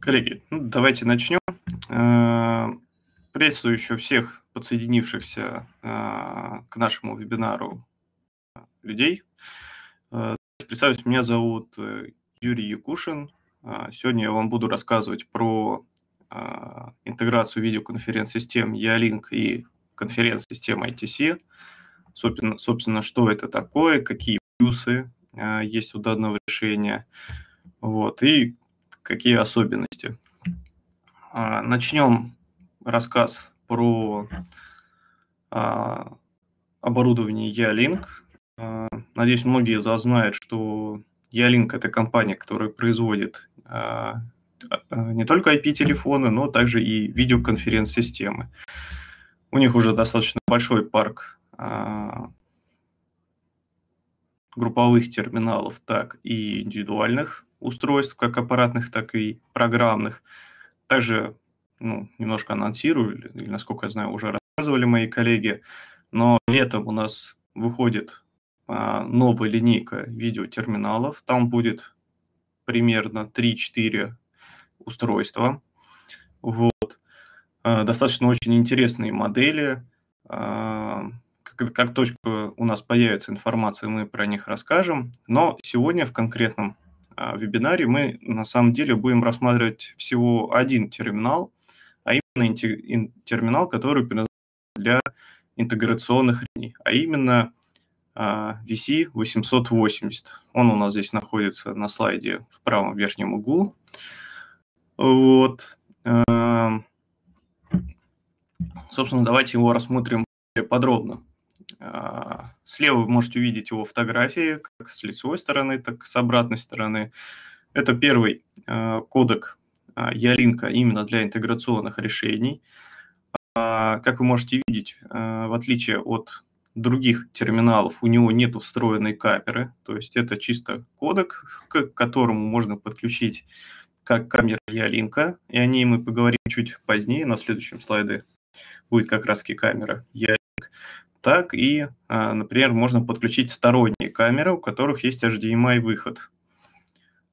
Коллеги, давайте начнем. Приветствую еще всех подсоединившихся к нашему вебинару людей. Представлюсь, меня зовут Юрий Якушин. Сегодня я вам буду рассказывать про интеграцию видеоконференц-систем Yealink и конференц-систем ITC. Собственно, что это такое, какие плюсы есть у данного решения, вот, и какие особенности. Начнем рассказ про оборудование Yealink. Надеюсь, многие знают, что Yealink – это компания, которая производит не только IP-телефоны, но также и видеоконференц-системы. У них уже достаточно большой парк групповых терминалов, так и индивидуальных устройств, как аппаратных, так и программных. Также, немножко анонсирую, или, насколько я знаю, уже рассказывали мои коллеги, но летом у нас выходит новая линейка видеотерминалов. Там будет примерно 3-4 устройства. Вот. Достаточно очень интересные модели. Как только у нас появится информация, мы про них расскажем. Но сегодня в конкретном вебинаре мы на самом деле будем рассматривать всего один терминал, а именно терминал, который предназначен для интеграционных линий, а именно VC880. Он у нас здесь находится на слайде в правом верхнем углу. Вот. Собственно, давайте его рассмотрим подробно. Слева вы можете увидеть его фотографии, как с лицевой стороны, так и с обратной стороны. Это первый кодек Yealink именно для интеграционных решений. Как вы можете видеть, в отличие от других терминалов, у него нет встроенной камеры. То есть это чисто кодек, к которому можно подключить как камеры Yealink. И о ней мы поговорим чуть позднее, на следующем слайде будет как раз камера Yealink. Так и, например, можно подключить сторонние камеры, у которых есть HDMI-выход.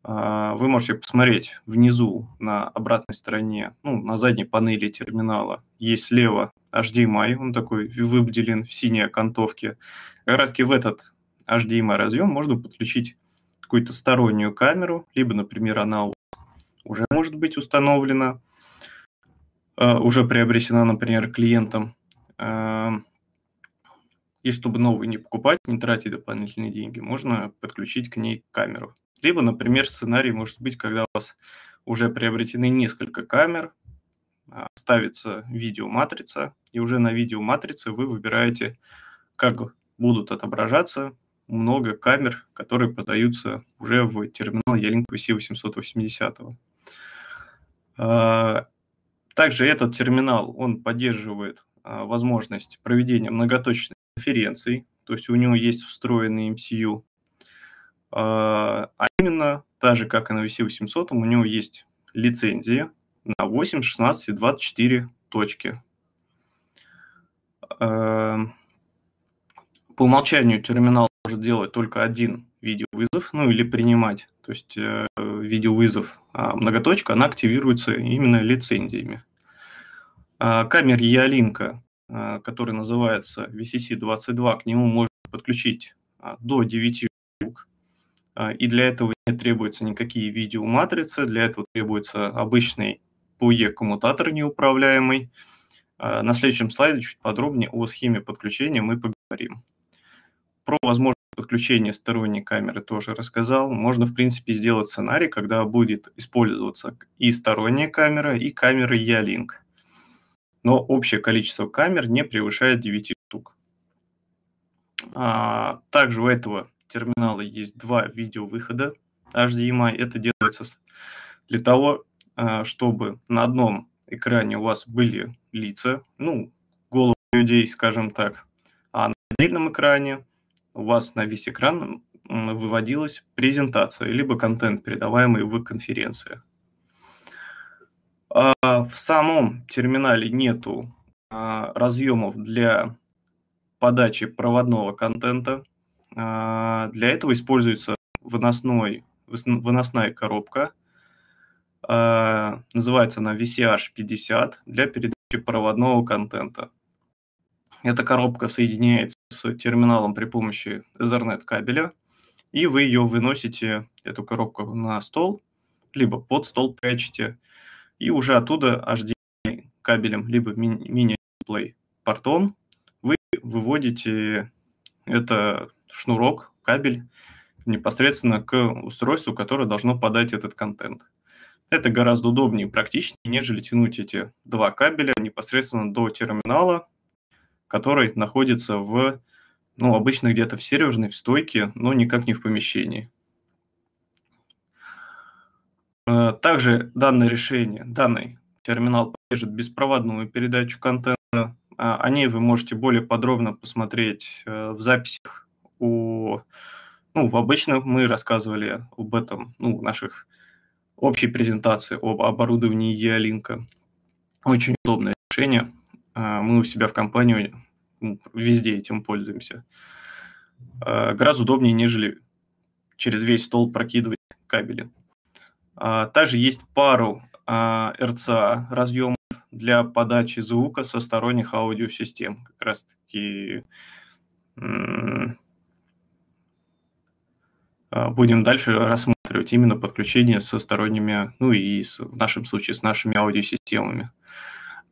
Вы можете посмотреть внизу на обратной стороне, на задней панели терминала, есть слева HDMI, он такой выделен в синей окантовке. Как раз в этот HDMI-разъем можно подключить какую-то стороннюю камеру, либо, например, она уже может быть установлена, уже приобретена, например, клиентом. И чтобы новую не покупать, не тратить дополнительные деньги, можно подключить к ней камеру. Либо, например, сценарий может быть, когда у вас уже приобретены несколько камер, ставится видеоматрица, и уже на видеоматрице вы выбираете, как будут отображаться много камер, которые подаются уже в терминал Yealink VC880. Также этот терминал, он поддерживает возможность проведения многоточной конференций, то есть у него есть встроенный MCU, а именно, так же как и на VC800, у него есть лицензии на 8, 16 и 24 точки. По умолчанию терминал может делать только один видеовызов, или принимать, то есть видеовызов, а многоточка, она активируется именно лицензиями. Камера Yealink, который называется VCC22, к нему можно подключить до 9 штук. И для этого не требуются никакие видеоматрицы, для этого требуется обычный PoE-коммутатор неуправляемый. На следующем слайде чуть подробнее о схеме подключения мы поговорим. Про возможность подключения сторонней камеры тоже рассказал. Можно, в принципе, сделать сценарий, когда будет использоваться и сторонняя камера, и камера Yealink. Но общее количество камер не превышает 9 штук. Также у этого терминала есть два видеовыхода HDMI. Это делается для того, чтобы на одном экране у вас были лица, головы людей, скажем так, а на отдельном экране у вас на весь экран выводилась презентация, либо контент, передаваемый в конференции. В самом терминале нету разъемов для подачи проводного контента. Для этого используется выносная коробка. Называется она VCH50 для передачи проводного контента. Эта коробка соединяется с терминалом при помощи Ethernet кабеля, и вы ее выносите, эту коробку, на стол, либо под стол прячете, и уже оттуда HDMI кабелем, либо мини-дисплей портом вы выводите это шнурок, кабель, непосредственно к устройству, которое должно подать этот контент. Это гораздо удобнее и практичнее, нежели тянуть эти два кабеля непосредственно до терминала, который находится в, обычно где-то в серверной, в стойке, но никак не в помещении. Также данный терминал поддержит беспроводную передачу контента. О ней вы можете более подробно посмотреть в записях. Обычно мы рассказывали об этом, в наших общей презентации об оборудовании Yealink. Очень удобное решение. Мы у себя в компании везде этим пользуемся. Гораздо удобнее, нежели через весь стол прокидывать кабели. Также есть пару RCA разъемов для подачи звука со сторонних аудиосистем. Как раз таки будем дальше рассматривать именно подключение со сторонними, в нашем случае с нашими аудиосистемами.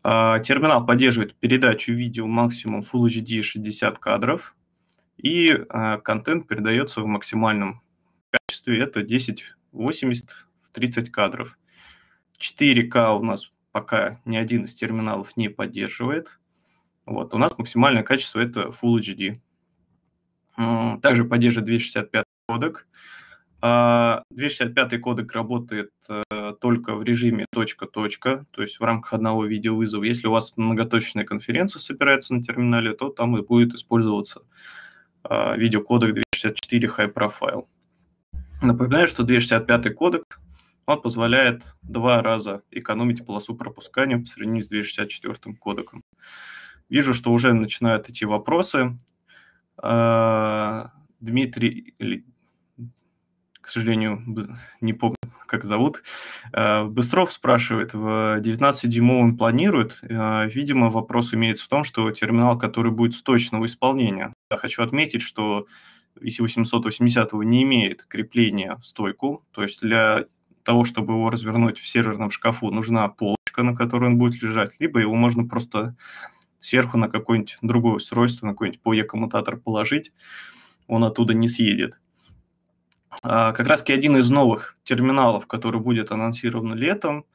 Терминал поддерживает передачу видео максимум Full HD 60 кадров, и контент передается в максимальном качестве, это 1080 в 30 кадров. 4К у нас пока ни один из терминалов не поддерживает. У нас максимальное качество это Full HD. Также поддерживает 265 кодек. 265 кодек работает только в режиме точка-точка, то есть в рамках одного видеовызова. Если у вас многоточная конференция собирается на терминале, то там и будет использоваться видеокодек 264 High Profile. Напоминаю, что 265 кодек, он позволяет 2 раза экономить полосу пропускания по сравнению с 264 кодеком. Вижу, что уже начинают идти вопросы. Дмитрий, к сожалению, не помню, как зовут, Быстров спрашивает, в 19-дюймовом планирует. Видимо, вопрос имеется в том, что терминал, который будет с точного исполнения. Я хочу отметить, что VC880 не имеет крепления в стойку, то есть для того, чтобы его развернуть в серверном шкафу, нужна полочка, на которой он будет лежать, либо его можно просто сверху на какое-нибудь другое устройство, на какой-нибудь PoE-коммутатор положить, он оттуда не съедет. Как раз-таки один из новых терминалов, который будет анонсирован летом,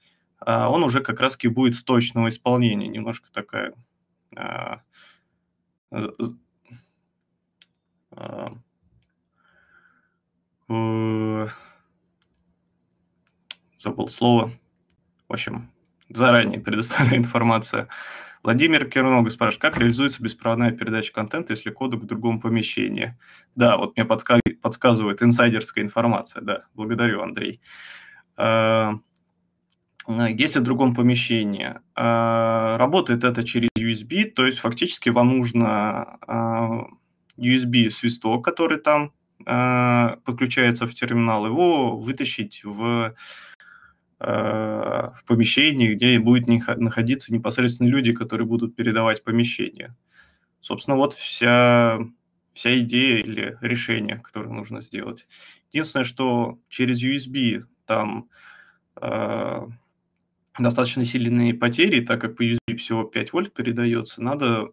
он уже как раз-таки будет с точного исполнения. Немножко такая забыл слово. В общем, заранее предоставляю информацию. Владимир Кирнога спрашивает, как реализуется беспроводная передача контента, если кодек в другом помещении? Да, мне подсказывает инсайдерская информация. Да, благодарю, Андрей. Если в другом помещении, работает это через USB, то есть фактически вам нужно USB-свисток, который там подключается в терминал, его вытащить в помещении, где будут находиться непосредственно люди, которые будут передавать помещение. Собственно, вот вся идея или решение, которое нужно сделать. Единственное, что через USB там достаточно сильные потери, так как по USB всего 5 вольт передается, надо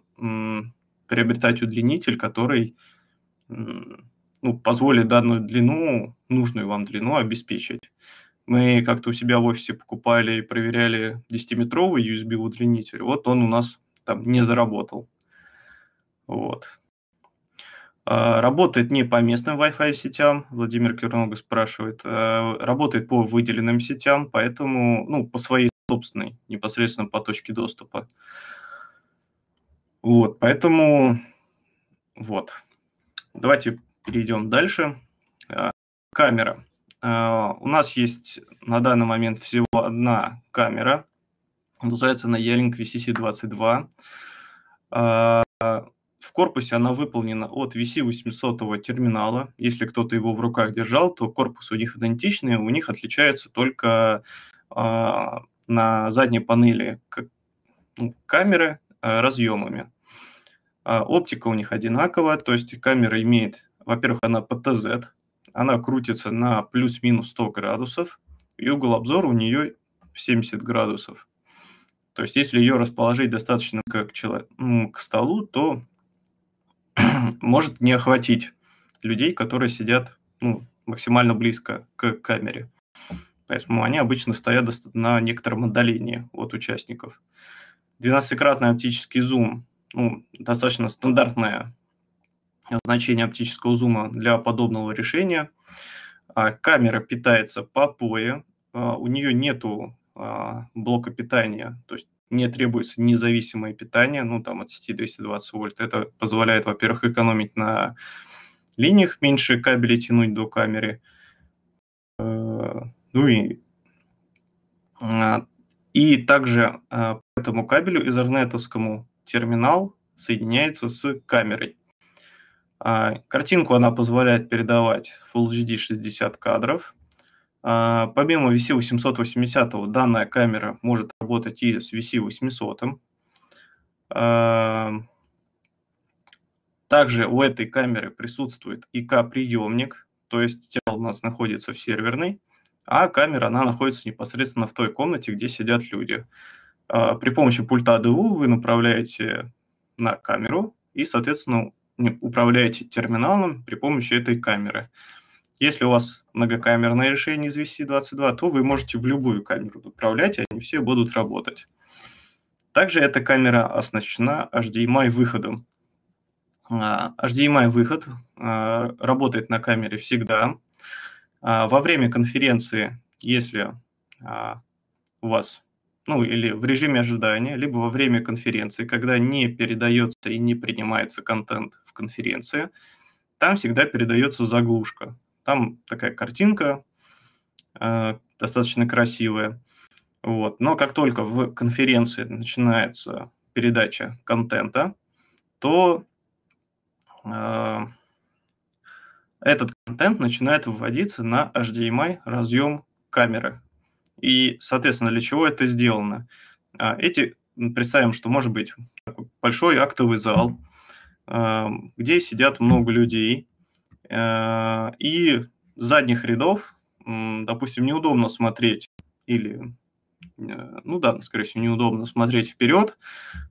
приобретать удлинитель, который позволит данную длину, нужную вам длину обеспечить. Мы как-то у себя в офисе покупали и проверяли 10-метровый USB-удлинитель. Вот он у нас там не заработал. Работает не по местным Wi-Fi сетям, Владимир Кирнога спрашивает. Работает по выделенным сетям, поэтому по своей собственной, непосредственно по точке доступа. Давайте перейдем дальше. Камера. У нас есть на данный момент всего одна камера, называется она Yealink VCC22. В корпусе она выполнена от VC800 терминала. Если кто-то его в руках держал, то корпус у них идентичный, у них отличается только на задней панели камеры разъемами. Оптика у них одинакова, то есть камера имеет, во-первых, она PTZ, она крутится на плюс-минус 100 градусов, и угол обзора у нее 70 градусов. То есть если ее расположить достаточно к столу, то может не охватить людей, которые сидят максимально близко к камере. Поэтому они обычно стоят на некотором отдалении от участников. 12-кратный оптический зум, достаточно стандартное значение оптического зума для подобного решения. Камера питается по POE, у нее нету блока питания, то есть не требуется независимое питание, от сети 220 вольт. Это позволяет, во-первых, экономить на линиях, меньше кабелей тянуть до камеры. И также по этому кабелю эзернетовскому терминал соединяется с камерой. Картинку она позволяет передавать Full HD 60 кадров. Помимо VC880 данная камера может работать и с VC800. Также у этой камеры присутствует ИК-приемник, то есть тело у нас находится в серверной, а камера она находится непосредственно в той комнате, где сидят люди. При помощи пульта ДУ вы направляете на камеру и, соответственно, управляете терминалом при помощи этой камеры. Если у вас многокамерное решение из VC22, то вы можете в любую камеру управлять, и они все будут работать. Также эта камера оснащена HDMI-выходом. HDMI-выход работает на камере всегда. Во время конференции, если у вас, или в режиме ожидания, либо во время конференции, когда не передается и не принимается контент в конференции, там всегда передается заглушка. Там такая картинка достаточно красивая. Но как только в конференции начинается передача контента, то этот контент начинает выводиться на HDMI разъем камеры. И, соответственно, для чего это сделано? Представим, что может быть такой большой актовый зал, где сидят много людей, и с задних рядов, допустим, неудобно смотреть, скорее всего, неудобно смотреть вперед,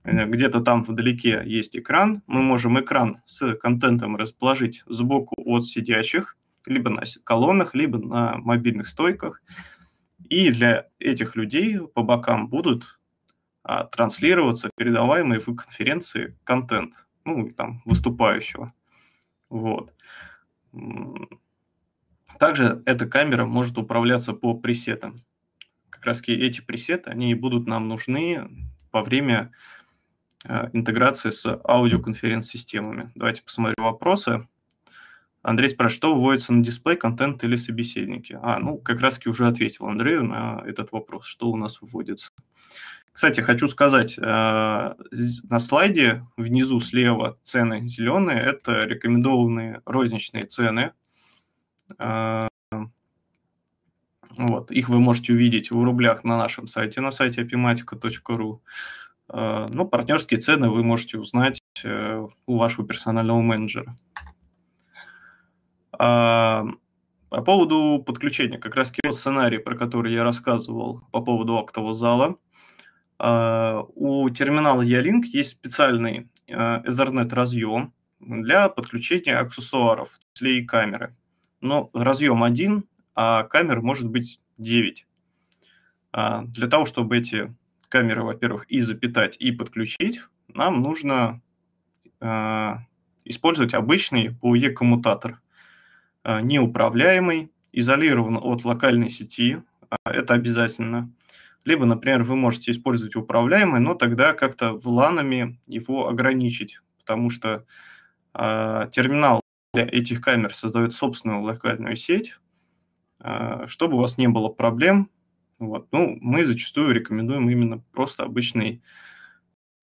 где-то там вдалеке есть экран, мы можем экран с контентом расположить сбоку от сидящих, либо на колоннах, либо на мобильных стойках, и для этих людей по бокам будут транслироваться передаваемые в конференции контент, выступающего. Также эта камера может управляться по пресетам. Как раз эти пресеты, они будут нам нужны во время интеграции с аудиоконференц-системами. Давайте посмотрим вопросы. Андрей спрашивает, что выводится на дисплей, контент или собеседники? Как раз уже ответил Андрею на этот вопрос, что у нас выводится. Кстати, хочу сказать, на слайде внизу слева цены зеленые, это рекомендованные розничные цены. Их вы можете увидеть в рублях на нашем сайте, на сайте apymatika.ru. Но партнерские цены вы можете узнать у вашего персонального менеджера. По поводу подключения, как раз тот сценарий, про который я рассказывал по поводу актового зала. У терминала Yealink есть специальный Ethernet-разъем для подключения аксессуаров, в числе и камеры. Но разъем один, а камер может быть 9. Для того, чтобы эти камеры, во-первых, и запитать, и подключить, нам нужно использовать обычный PoE-коммутатор, неуправляемый, изолирован от локальной сети, это обязательно. Либо, например, вы можете использовать управляемый, но тогда как-то вланами его ограничить, потому что терминал для этих камер создает собственную локальную сеть, чтобы у вас не было проблем. Мы зачастую рекомендуем именно просто обычный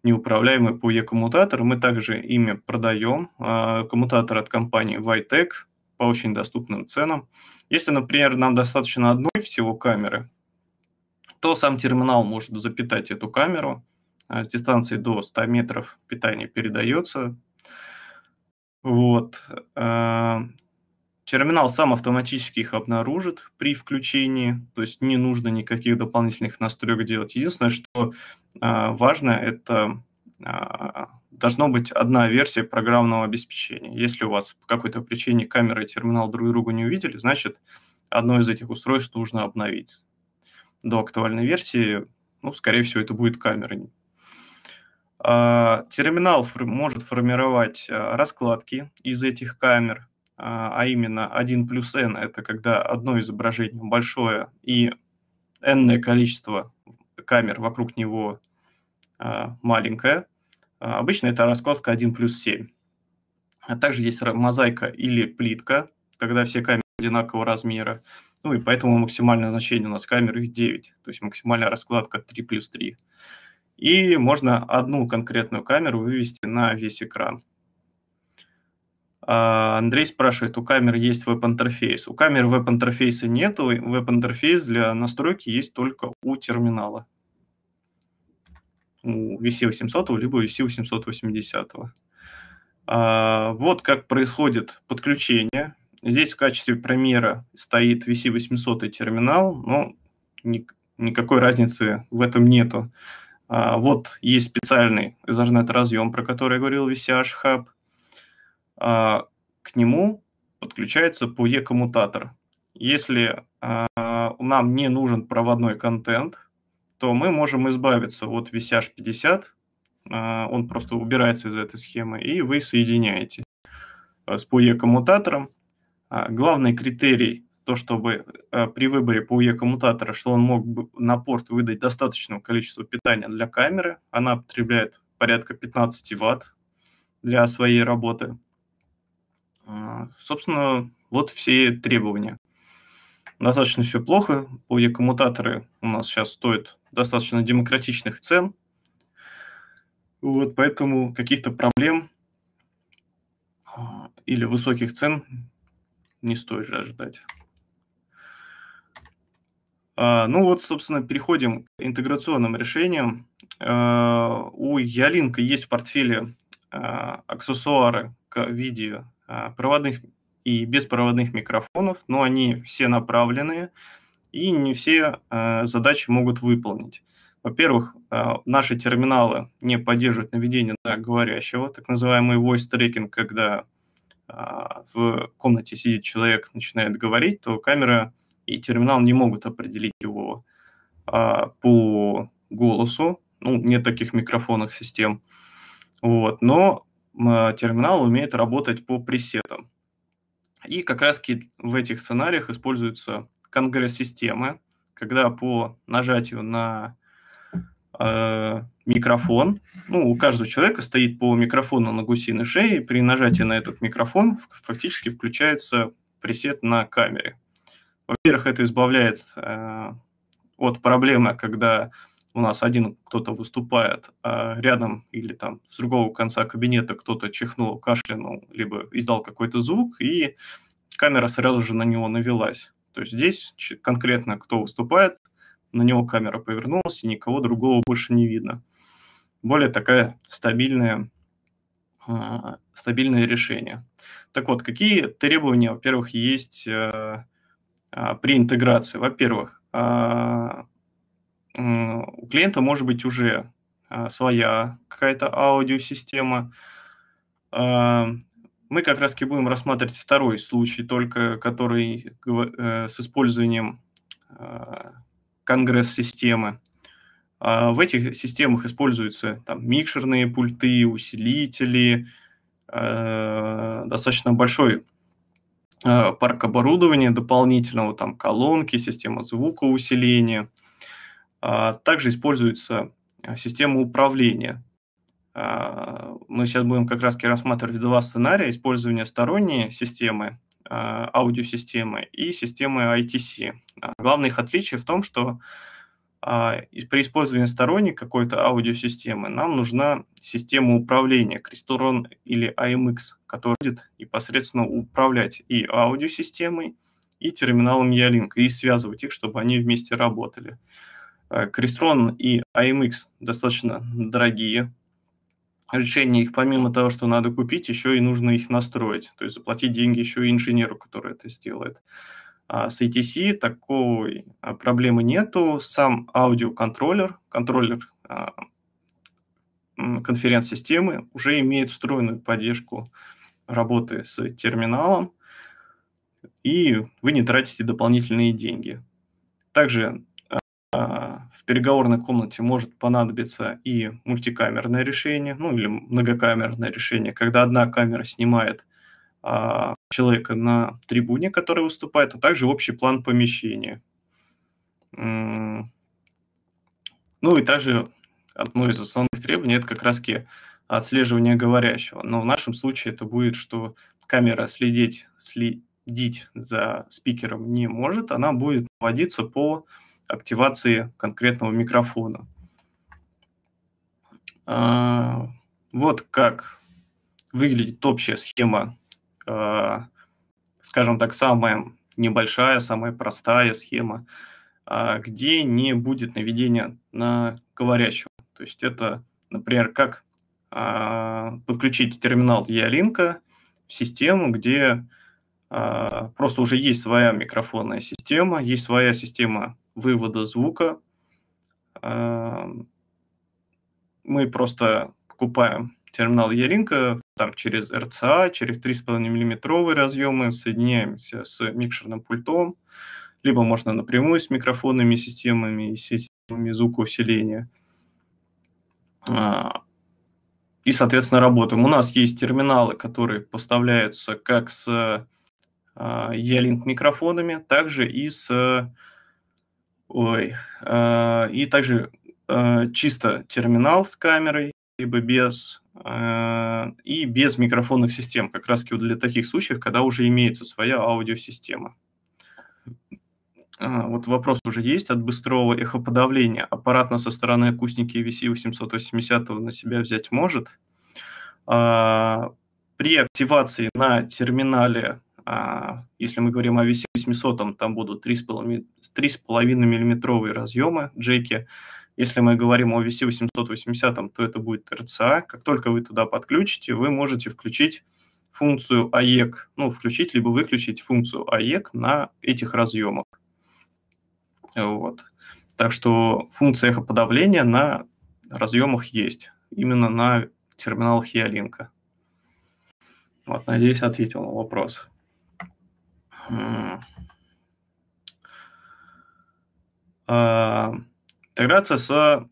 неуправляемый PoE-коммутатор. Мы также ими продаем, коммутатор от компании Vitec по очень доступным ценам. Если, например, нам достаточно одной всего камеры, то сам терминал может запитать эту камеру. С дистанции до 100 метров питание передается. Вот. Терминал сам автоматически их обнаружит при включении, то есть не нужно никаких дополнительных настроек делать. Единственное, что важно, это должна быть одна версия программного обеспечения. Если у вас по какой-то причине камера и терминал друг друга не увидели, значит, одно из этих устройств нужно обновить. До актуальной версии, ну, скорее всего, это будет камера. Терминал может формировать раскладки из этих камер, а именно 1+n – это когда одно изображение большое и n-ное количество камер вокруг него маленькое. Обычно это раскладка 1+7. А также есть мозаика или плитка, тогда все камеры одинакового размера. Ну и поэтому максимальное значение у нас камер их 9, то есть максимальная раскладка 3+3. И можно одну конкретную камеру вывести на весь экран. Андрей спрашивает, у камер есть веб-интерфейс? У камер веб-интерфейса нет, веб-интерфейс для настройки есть только у терминала. У VC800 либо VC880. Вот как происходит подключение. Здесь в качестве примера стоит VC800 терминал, но никакой разницы в этом нету. Вот есть специальный Ethernet-разъем, про который я говорил, VCH-Hub. К нему подключается PoE-коммутатор. Если нам не нужен проводной контент, то мы можем избавиться от VCH50, он просто убирается из этой схемы, и вы соединяете с PoE-коммутатором. Главный критерий, то чтобы при выборе PoE-коммутатора, что он мог бы на порт выдать достаточное количество питания для камеры, она потребляет порядка 15 Вт для своей работы. Собственно, вот все требования. Достаточно все плохо. PoE-коммутаторы у нас сейчас стоят достаточно демократичных цен. Вот поэтому каких-то проблем или высоких цен не стоит же ожидать. Ну вот, собственно, переходим к интеграционным решениям. У Yealink есть в портфеле аксессуары к видео проводных и беспроводных микрофонов, но они все направленные, и не все задачи могут выполнить. Во-первых, наши терминалы не поддерживают наведение на говорящего, так называемый voice tracking, когда в комнате сидит человек, начинает говорить, то камера и терминал не могут определить его по голосу, ну, нет таких микрофонных систем. Вот. Но терминал умеет работать по пресетам. И как раз в этих сценариях используются конгресс-системы, когда по нажатию на микрофон, ну, у каждого человека стоит по микрофону на гусиной шее, и при нажатии на этот микрофон фактически включается пресет на камере. Во-первых, это избавляет от проблемы, когда у нас один кто-то выступает, а рядом или там с другого конца кабинета кто-то чихнул, кашлянул, либо издал какой-то звук, и камера сразу же на него навелась. То есть здесь конкретно кто выступает, на него камера повернулась, и никого другого больше не видно. Более такое стабильное решение. Так вот, какие требования, во-первых, есть при интеграции? Во-первых, у клиента может быть уже своя какая-то аудиосистема. Мы как раз-таки будем рассматривать второй случай, только который с использованием конгресс-системы. В этих системах используются там микшерные пульты, усилители, достаточно большой парк оборудования дополнительного, там колонки, система звукоусиления. Также используется система управления. Мы сейчас будем как раз рассматривать два сценария: использования сторонней системы, аудиосистемы, и системы ITC. Главное их отличие в том, что при использовании сторонней какой-то аудиосистемы нам нужна система управления Crestron или AMX, которая будет непосредственно управлять и аудиосистемой, и терминалом Yealink, и связывать их, чтобы они вместе работали. Crestron и AMX достаточно дорогие. Решение их, помимо того, что надо купить, еще и нужно их настроить, то есть заплатить деньги еще и инженеру, который это сделает. А с ITC такой проблемы нету. Сам аудиоконтроллер, конференц-системы, уже имеет встроенную поддержку работы с терминалом, и вы не тратите дополнительные деньги. Также в переговорной комнате может понадобиться и мультикамерное решение, ну или многокамерное решение, когда одна камера снимает человека на трибуне, который выступает, а также общий план помещения. Ну и также одно из основных требований – это как раз-таки отслеживание говорящего. Но в нашем случае это будет, что камера следить за спикером не может, она будет наводиться по активации конкретного микрофона. Вот как выглядит общая схема, скажем так, самая небольшая, самая простая схема, где не будет наведения на говорящего. То есть это, например, как подключить терминал Yealink в систему, где просто уже есть своя микрофонная система, есть своя система вывода звука. Мы просто покупаем терминал Yealink, там через RCA, через 3,5-миллиметровые разъемы соединяемся с микшерным пультом, либо можно напрямую с микрофонными системами и системами звукоусиления. И, соответственно, работаем. У нас есть терминалы, которые поставляются как с Yealink микрофонами, также и с чисто терминал с камерой, либо без, и без микрофонных систем, как раз для таких случаев, когда уже имеется своя аудиосистема. Вот вопрос уже есть от быстрого эхоподавления. Аппаратно со стороны акустики VC880 на себя взять может. При активации на терминале, если мы говорим о VC800, там будут 3,5-миллиметровые разъемы, джеки. Если мы говорим о VC880, то это будет RCA. Как только вы туда подключите, вы можете включить функцию AEC, включить либо выключить функцию AEC на этих разъемах. Вот. Так что функция эхоподавления на разъемах есть, именно на терминалах Yealink. Вот, надеюсь, ответил на вопрос. Интеграция с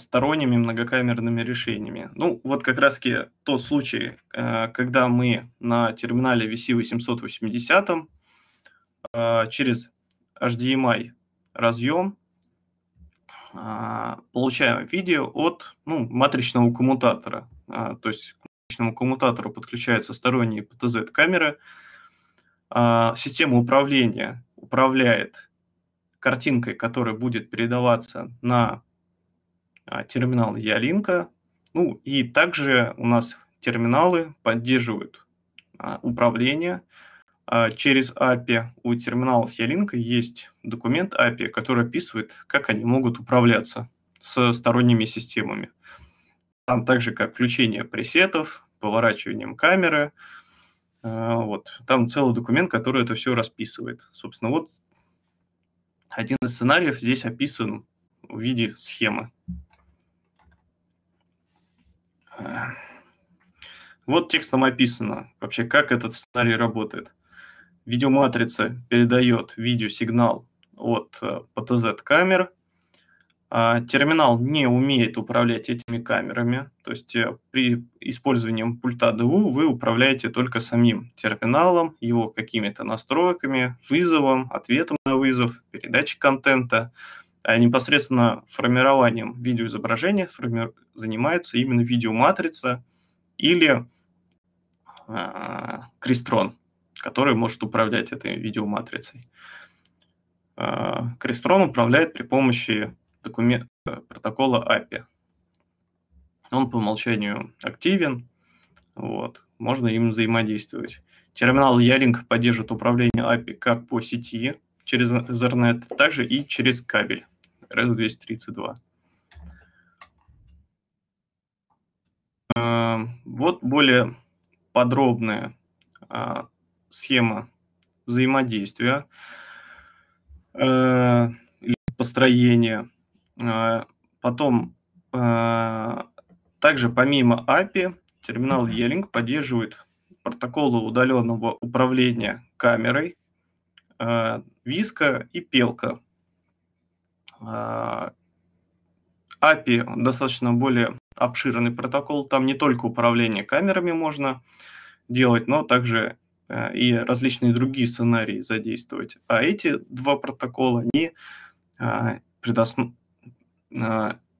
сторонними многокамерными решениями. Ну, вот как раз-таки тот случай, когда мы на терминале VC880 через HDMI разъем получаем видео от матричного коммутатора. То есть к матричному коммутатору подключаются сторонние PTZ-камеры. Система управления управляет картинкой, которая будет передаваться на терминал Yealink. Ну и также у нас терминалы поддерживают управление через API. У терминалов Yealink есть документ API, который описывает, как они могут управляться с сторонними системами. Там также как включение пресетов, поворачиванием камеры. Вот. Там целый документ, который это все расписывает. Собственно, вот один из сценариев здесь описан в виде схемы. Вот текстом описано вообще, как этот сценарий работает. Видеоматрица передает видеосигнал от ПТЗ-камер. Терминал не умеет управлять этими камерами. То есть при использовании пульта ДУ вы управляете только самим терминалом, его какими-то настройками, вызовом, ответом на вызов, передачей контента. А непосредственно формированием видеоизображения занимается именно видеоматрица или Crestron, который может управлять этой видеоматрицей. Crestron управляет при помощи протокола API. Он по умолчанию активен, вот, можно им взаимодействовать. Терминал Yealink поддерживает управление API как по сети через Ethernet, так же и через кабель RS-232. Вот более подробная схема взаимодействия, построения. Потом, также помимо API, терминал Yealink поддерживает протоколы удаленного управления камерой, VISCA и PELCA. API достаточно более обширный протокол, там не только управление камерами можно делать, но также и различные другие сценарии задействовать. А эти два протокола не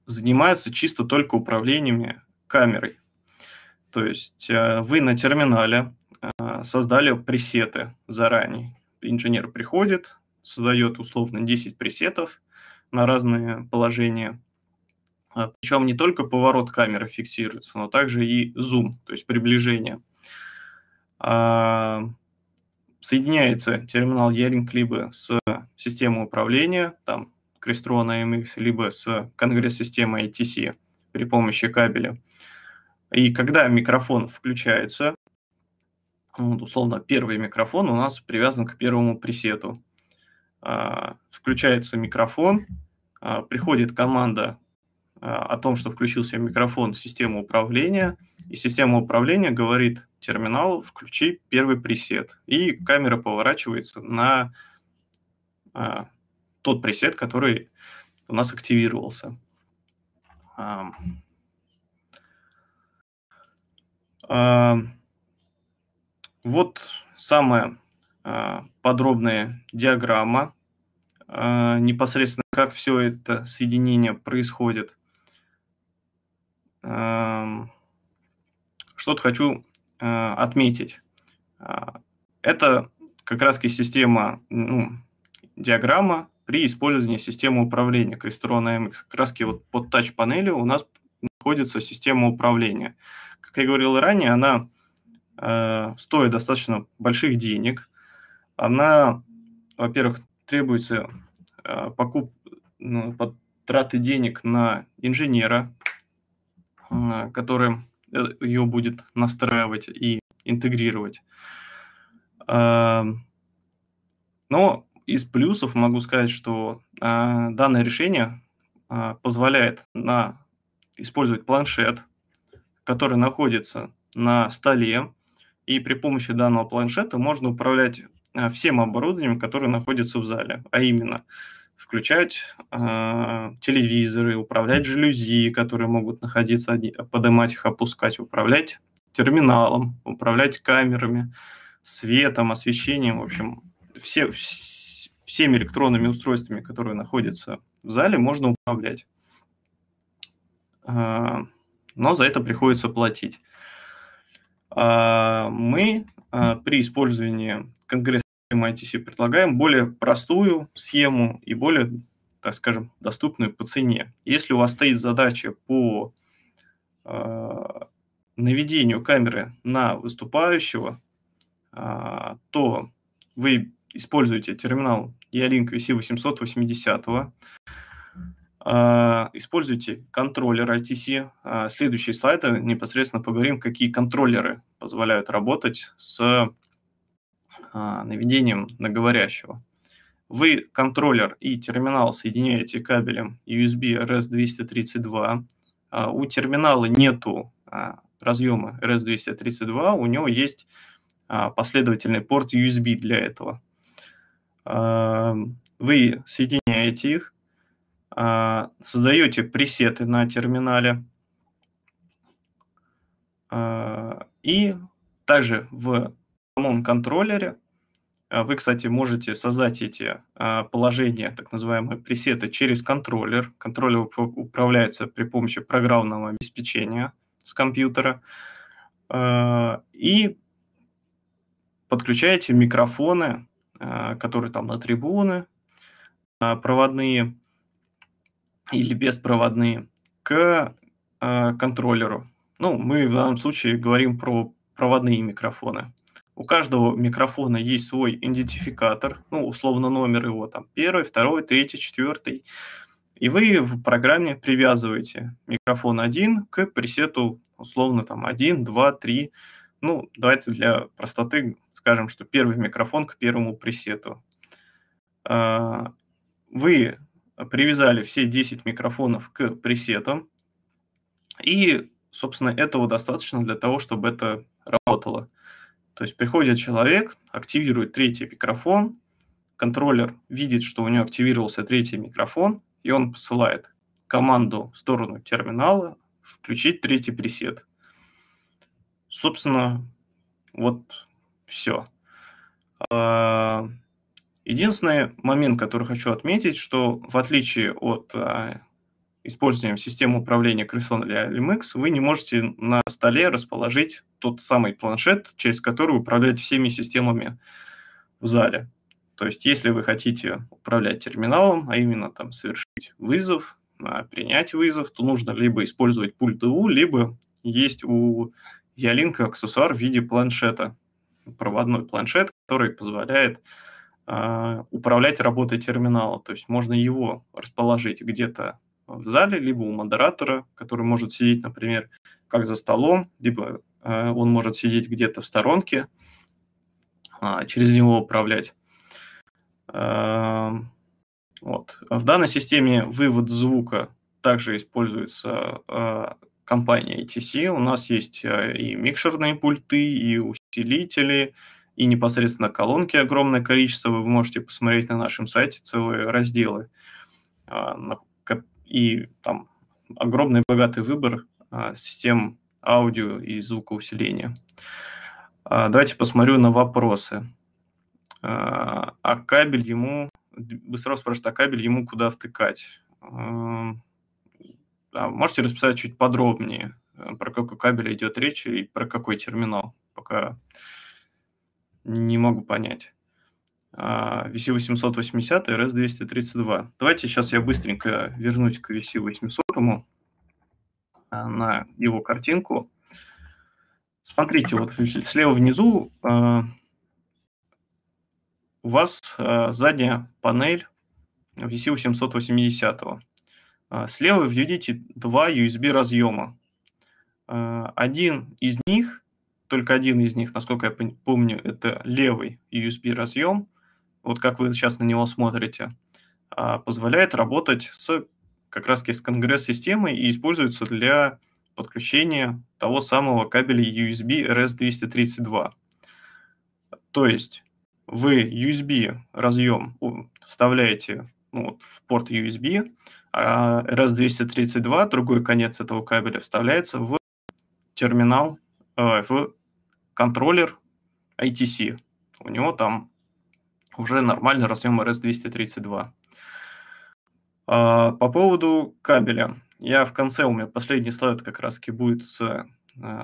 занимаются чисто только управлениями камерой. То есть вы на терминале создали пресеты заранее. Инженер приходит, создает условно 10 пресетов на разные положения. Причем не только поворот камеры фиксируется, но также и зум, то есть приближение. Соединяется терминал Yealink либо с системой управления, там Crestron AMX, либо с конгресс-системой ITC при помощи кабеля. И когда микрофон включается, условно первый микрофон у нас привязан к первому пресету. Включается микрофон, приходит команда о том, что включился микрофон в систему управления, и система управления говорит терминалу «включи первый пресет», и камера поворачивается на тот пресет, который у нас активировался. Вот самая подробная диаграмма, непосредственно как все это соединение происходит. Что-то хочу отметить. Это как раз система, диаграмма при использовании системы управления Crestron AMX. Как раз вот под тач-панелью у нас находится система управления. Как я говорил ранее, она стоит достаточно больших денег. Она, во-первых, требуется траты денег на инженера, который ее будет настраивать и интегрировать. Но из плюсов могу сказать, что данное решение позволяет использовать планшет, который находится на столе, и при помощи данного планшета можно управлять всем оборудованием, которое находится в зале, а именно включать телевизоры, управлять жалюзи, которые могут находиться одни, поднимать их, опускать, управлять терминалом, управлять камерами, светом, освещением, в общем, всеми электронными устройствами, которые находятся в зале, можно управлять. Но за это приходится платить. Мы при использовании конгресса ITC предлагаем более простую схему и более, так скажем, доступную по цене. Если у вас стоит задача по наведению камеры на выступающего, то вы используете терминал Yealink VC880, используйте контроллер ITC. Следующие слайды непосредственно поговорим, какие контроллеры позволяют работать с наведением на говорящего. Вы контроллер и терминал соединяете кабелем USB RS-232. У терминала нету разъема RS-232, у него есть последовательный порт USB для этого. Вы соединяете их, создаете пресеты на терминале, и также в самом контроллере вы, кстати, можете создать эти положения, так называемые пресеты, через контроллер. Контроллер управляется при помощи программного обеспечения с компьютера. И подключаете микрофоны, которые там на трибуны, проводные или беспроводные, к контроллеру. Мы в данном случае говорим про проводные микрофоны. У каждого микрофона есть свой идентификатор, условно номер его, там, 1, 2, 3, 4. И вы в программе привязываете микрофон 1 к пресету, условно, там 1, 2, 3. Ну, давайте для простоты скажем, что первый микрофон к первому пресету. Вы привязали все 10 микрофонов к пресетам, и, собственно, этого достаточно для того, чтобы это работало. То есть приходит человек, активирует третий микрофон, контроллер видит, что у него активировался третий микрофон, и он посылает команду в сторону терминала включить третий пресет. Собственно, вот все. Единственный момент, который хочу отметить, что в отличие от использования системы управления Crestron или AMX, вы не можете на столе расположить тот самый планшет, через который управлять всеми системами в зале. То есть если вы хотите управлять терминалом, а именно там совершить вызов, принять вызов, то нужно либо использовать пульт ДУ, либо есть у Yealink аксессуар в виде планшета, проводной планшет, который позволяет управлять работой терминала. То есть можно его расположить где-то в зале, либо у модератора, который может сидеть, например, как за столом, либо он может сидеть где-то в сторонке, через него управлять. Вот. В данной системе вывод звука также используется компания ITC. У нас есть и микшерные пульты, и усилители, и непосредственно колонки огромное количество. Вы можете посмотреть на нашем сайте целые разделы. И там огромный богатый выбор систем аудио и звукоусиления. Давайте посмотрю на вопросы. А кабель ему... Быстро спрашивают, а кабель ему куда втыкать? Можете расписать чуть подробнее, про какой кабель идет речь и про какой терминал? Пока не могу понять. VC880 и RS-232. Давайте сейчас я быстренько вернусь к VC800 на его картинку. Смотрите, вот слева внизу... У вас задняя панель VC880. Слева введите два USB-разъема. Один из них, только один из них, насколько я помню, это левый USB-разъем, вот как вы сейчас на него смотрите, позволяет работать с, как раз с конгресс-системой и используется для подключения того самого кабеля USB RS-232. То есть... Вы USB-разъем вставляете в порт USB, а RS-232, другой конец этого кабеля, вставляется в терминал, в контроллер ITC. У него там уже нормальный разъем RS-232. По поводу кабеля. Я в конце, у меня последний слайд как раз будет с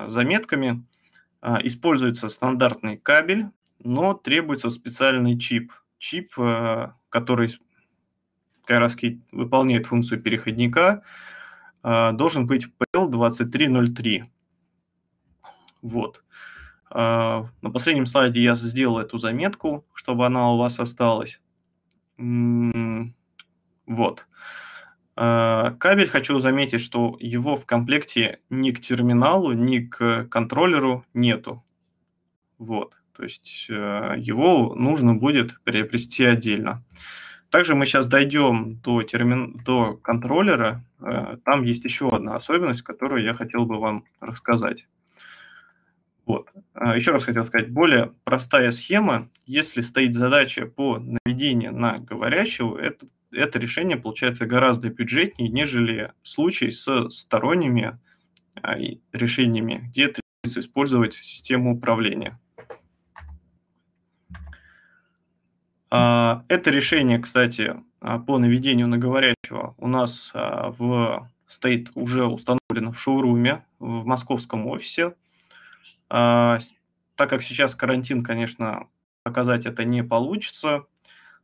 заметками. Используется стандартный кабель, но требуется специальный чип. Чип, который как раз выполняет функцию переходника, должен быть PL2303. Вот. На последнем слайде я сделал эту заметку, чтобы она у вас осталась. Вот. Кабель, хочу заметить, что его в комплекте ни к терминалу, ни к контроллеру нету. Вот. То есть его нужно будет приобрести отдельно. Также мы сейчас дойдем до контроллера. Там есть еще одна особенность, которую я хотел бы вам рассказать. Вот. Еще раз хотел сказать, более простая схема. Если стоит задача по наведению на говорящего, это решение получается гораздо бюджетнее, нежели случай с сторонними решениями, где требуется использовать систему управления. Это решение, кстати, по наведению на говорящего у нас стоит уже установлено в шоуруме в московском офисе. Так как сейчас карантин, конечно, показать это не получится,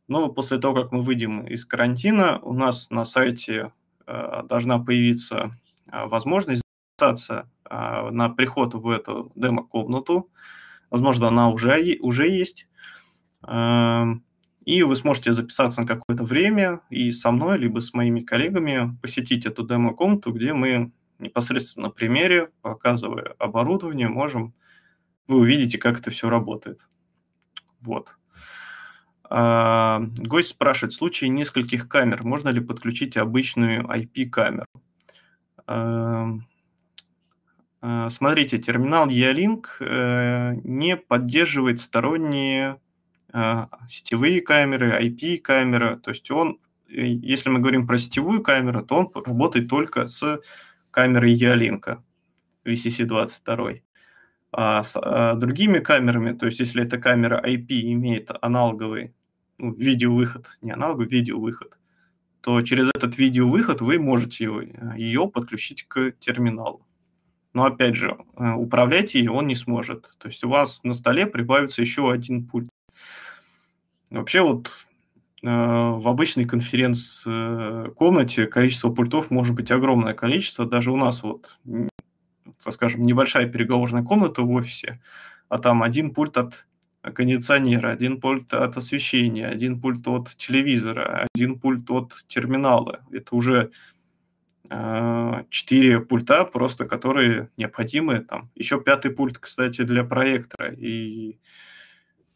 но после того, как мы выйдем из карантина, у нас на сайте должна появиться возможность записаться на приход в эту демо-комнату. Возможно, она уже есть. И вы сможете записаться на какое-то время и со мной, либо с моими коллегами посетить эту демо-комнату, где мы непосредственно на примере, показывая оборудование, можем... Вы увидите, как это все работает. Вот. Гость спрашивает, в случае нескольких камер, можно ли подключить обычную IP-камеру? Смотрите, терминал Yealink не поддерживает сторонние сетевые камеры, IP-камеры. То есть он, если мы говорим про сетевую камеру, то он работает только с камерой Yealink VCC22. А с другими камерами, то есть если эта камера IP имеет аналоговый, ну, видеовыход, не аналоговый, видеовыход, то через этот видеовыход вы можете ее подключить к терминалу. Но опять же, управлять ей он не сможет. То есть у вас на столе прибавится еще один пульт. Вообще вот в обычной конференц-комнате количество пультов может быть огромное количество. Даже у нас вот, скажем, небольшая переговорная комната в офисе, а там один пульт от кондиционера, один пульт от освещения, один пульт от телевизора, один пульт от терминала. Это уже 4 пульта просто, которые необходимы. Там еще 5-й пульт, кстати, для проектора. И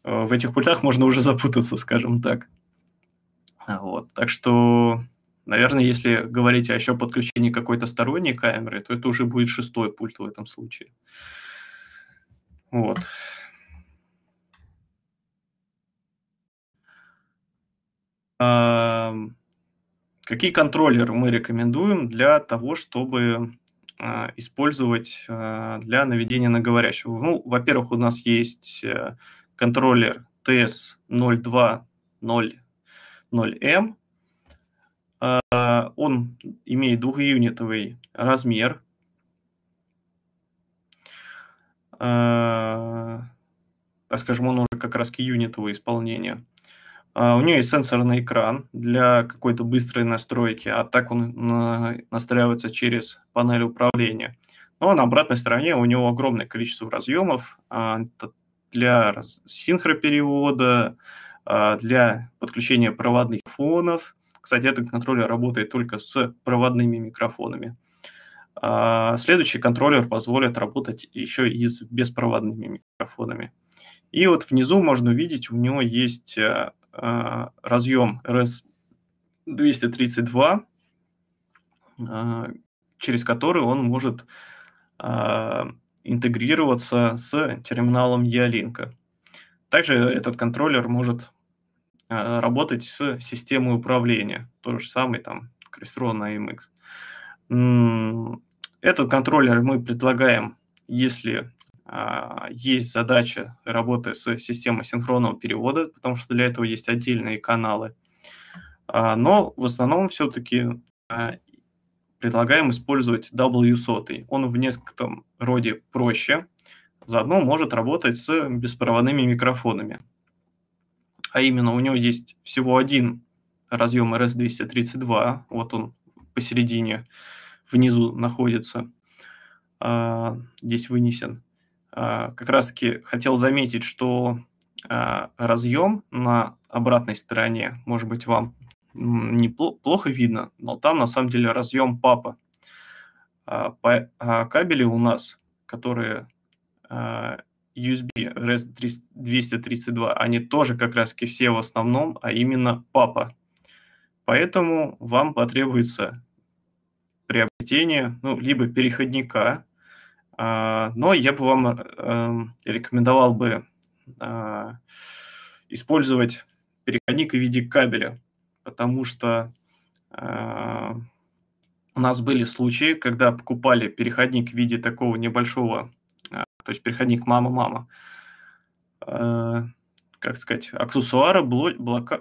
в этих пультах можно уже запутаться, скажем так. Вот. Так что... Наверное, если говорить о еще подключении какой-то сторонней камеры, то это уже будет 6-й пульт в этом случае. Вот. Какие контроллеры мы рекомендуем для того, чтобы использовать для наведения на говорящего? Ну, во-первых, у нас есть контроллер TS-0200M. Он имеет 2-юнитовый размер. Скажем, он уже как раз к юнитовое исполнение. У него есть сенсорный экран для какой-то быстрой настройки, а так он настраивается через панель управления. Но на обратной стороне у него огромное количество разъемов для синхроперевода, для подключения проводных фонов. Кстати, этот контроллер работает только с проводными микрофонами. Следующий контроллер позволит работать еще и с беспроводными микрофонами. И вот внизу можно увидеть, у него есть разъем RS-232, через который он может интегрироваться с терминалом Yealink. Также этот контроллер может работать с системой управления. То же самое, там, Crestron, AMX. Этот контроллер мы предлагаем, если есть задача работы с системой синхронного перевода, потому что для этого есть отдельные каналы. Но в основном все-таки предлагаем использовать W100. Он в нескольком роде проще, заодно может работать с беспроводными микрофонами. А именно, у него есть всего один разъем RS-232, вот он посередине, внизу находится, здесь вынесен. Как раз-таки хотел заметить, что разъем на обратной стороне, может быть, вам неплохо видно, но там на самом деле разъем папа. Кабели у нас, которые... USB RS-232, они тоже как раз-таки все в основном, а именно папа. Поэтому вам потребуется приобретение, ну, либо переходника, но я бы вам рекомендовал бы использовать переходник в виде кабеля, потому что у нас были случаи, когда покупали переходник в виде такого небольшого, то есть переходник мама-мама, как сказать, аксессуара, блочка,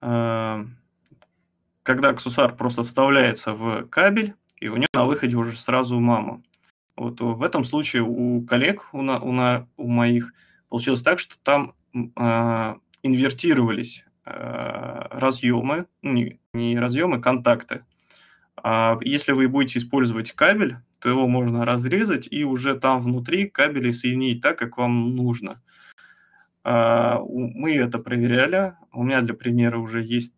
когда аксессуар просто вставляется в кабель, и у него на выходе уже сразу мама. Вот в этом случае у коллег, у моих, получилось так, что там инвертировались разъемы, не разъемы, контакты. Если вы будете использовать кабель, то его можно разрезать и уже там внутри кабели соединить так, как вам нужно. Мы это проверяли. У меня для примера уже есть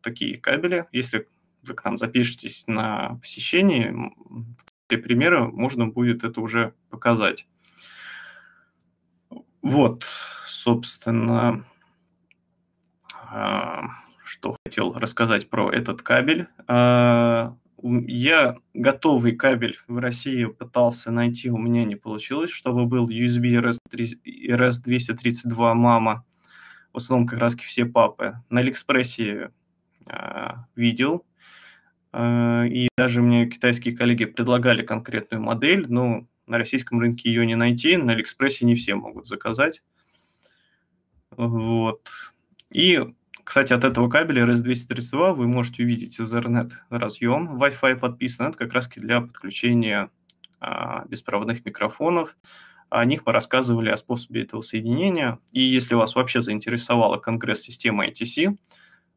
такие кабели. Если вы к нам запишетесь на посещение, для примера можно будет это уже показать. Вот, собственно, что хотел рассказать про этот кабель. Я готовый кабель в России пытался найти, у меня не получилось, чтобы был USB RS-232 мама. В основном как раз все папы. На Алиэкспрессе видел. И даже мне китайские коллеги предлагали конкретную модель, но на российском рынке ее не найти, на Алиэкспрессе не все могут заказать. Вот. И... Кстати, от этого кабеля RS-232 вы можете увидеть Ethernet разъем, Wi-Fi подписан, это как раз для подключения беспроводных микрофонов. О них мы рассказывали, о способе этого соединения. И если вас вообще заинтересовала конгресс системы ITC,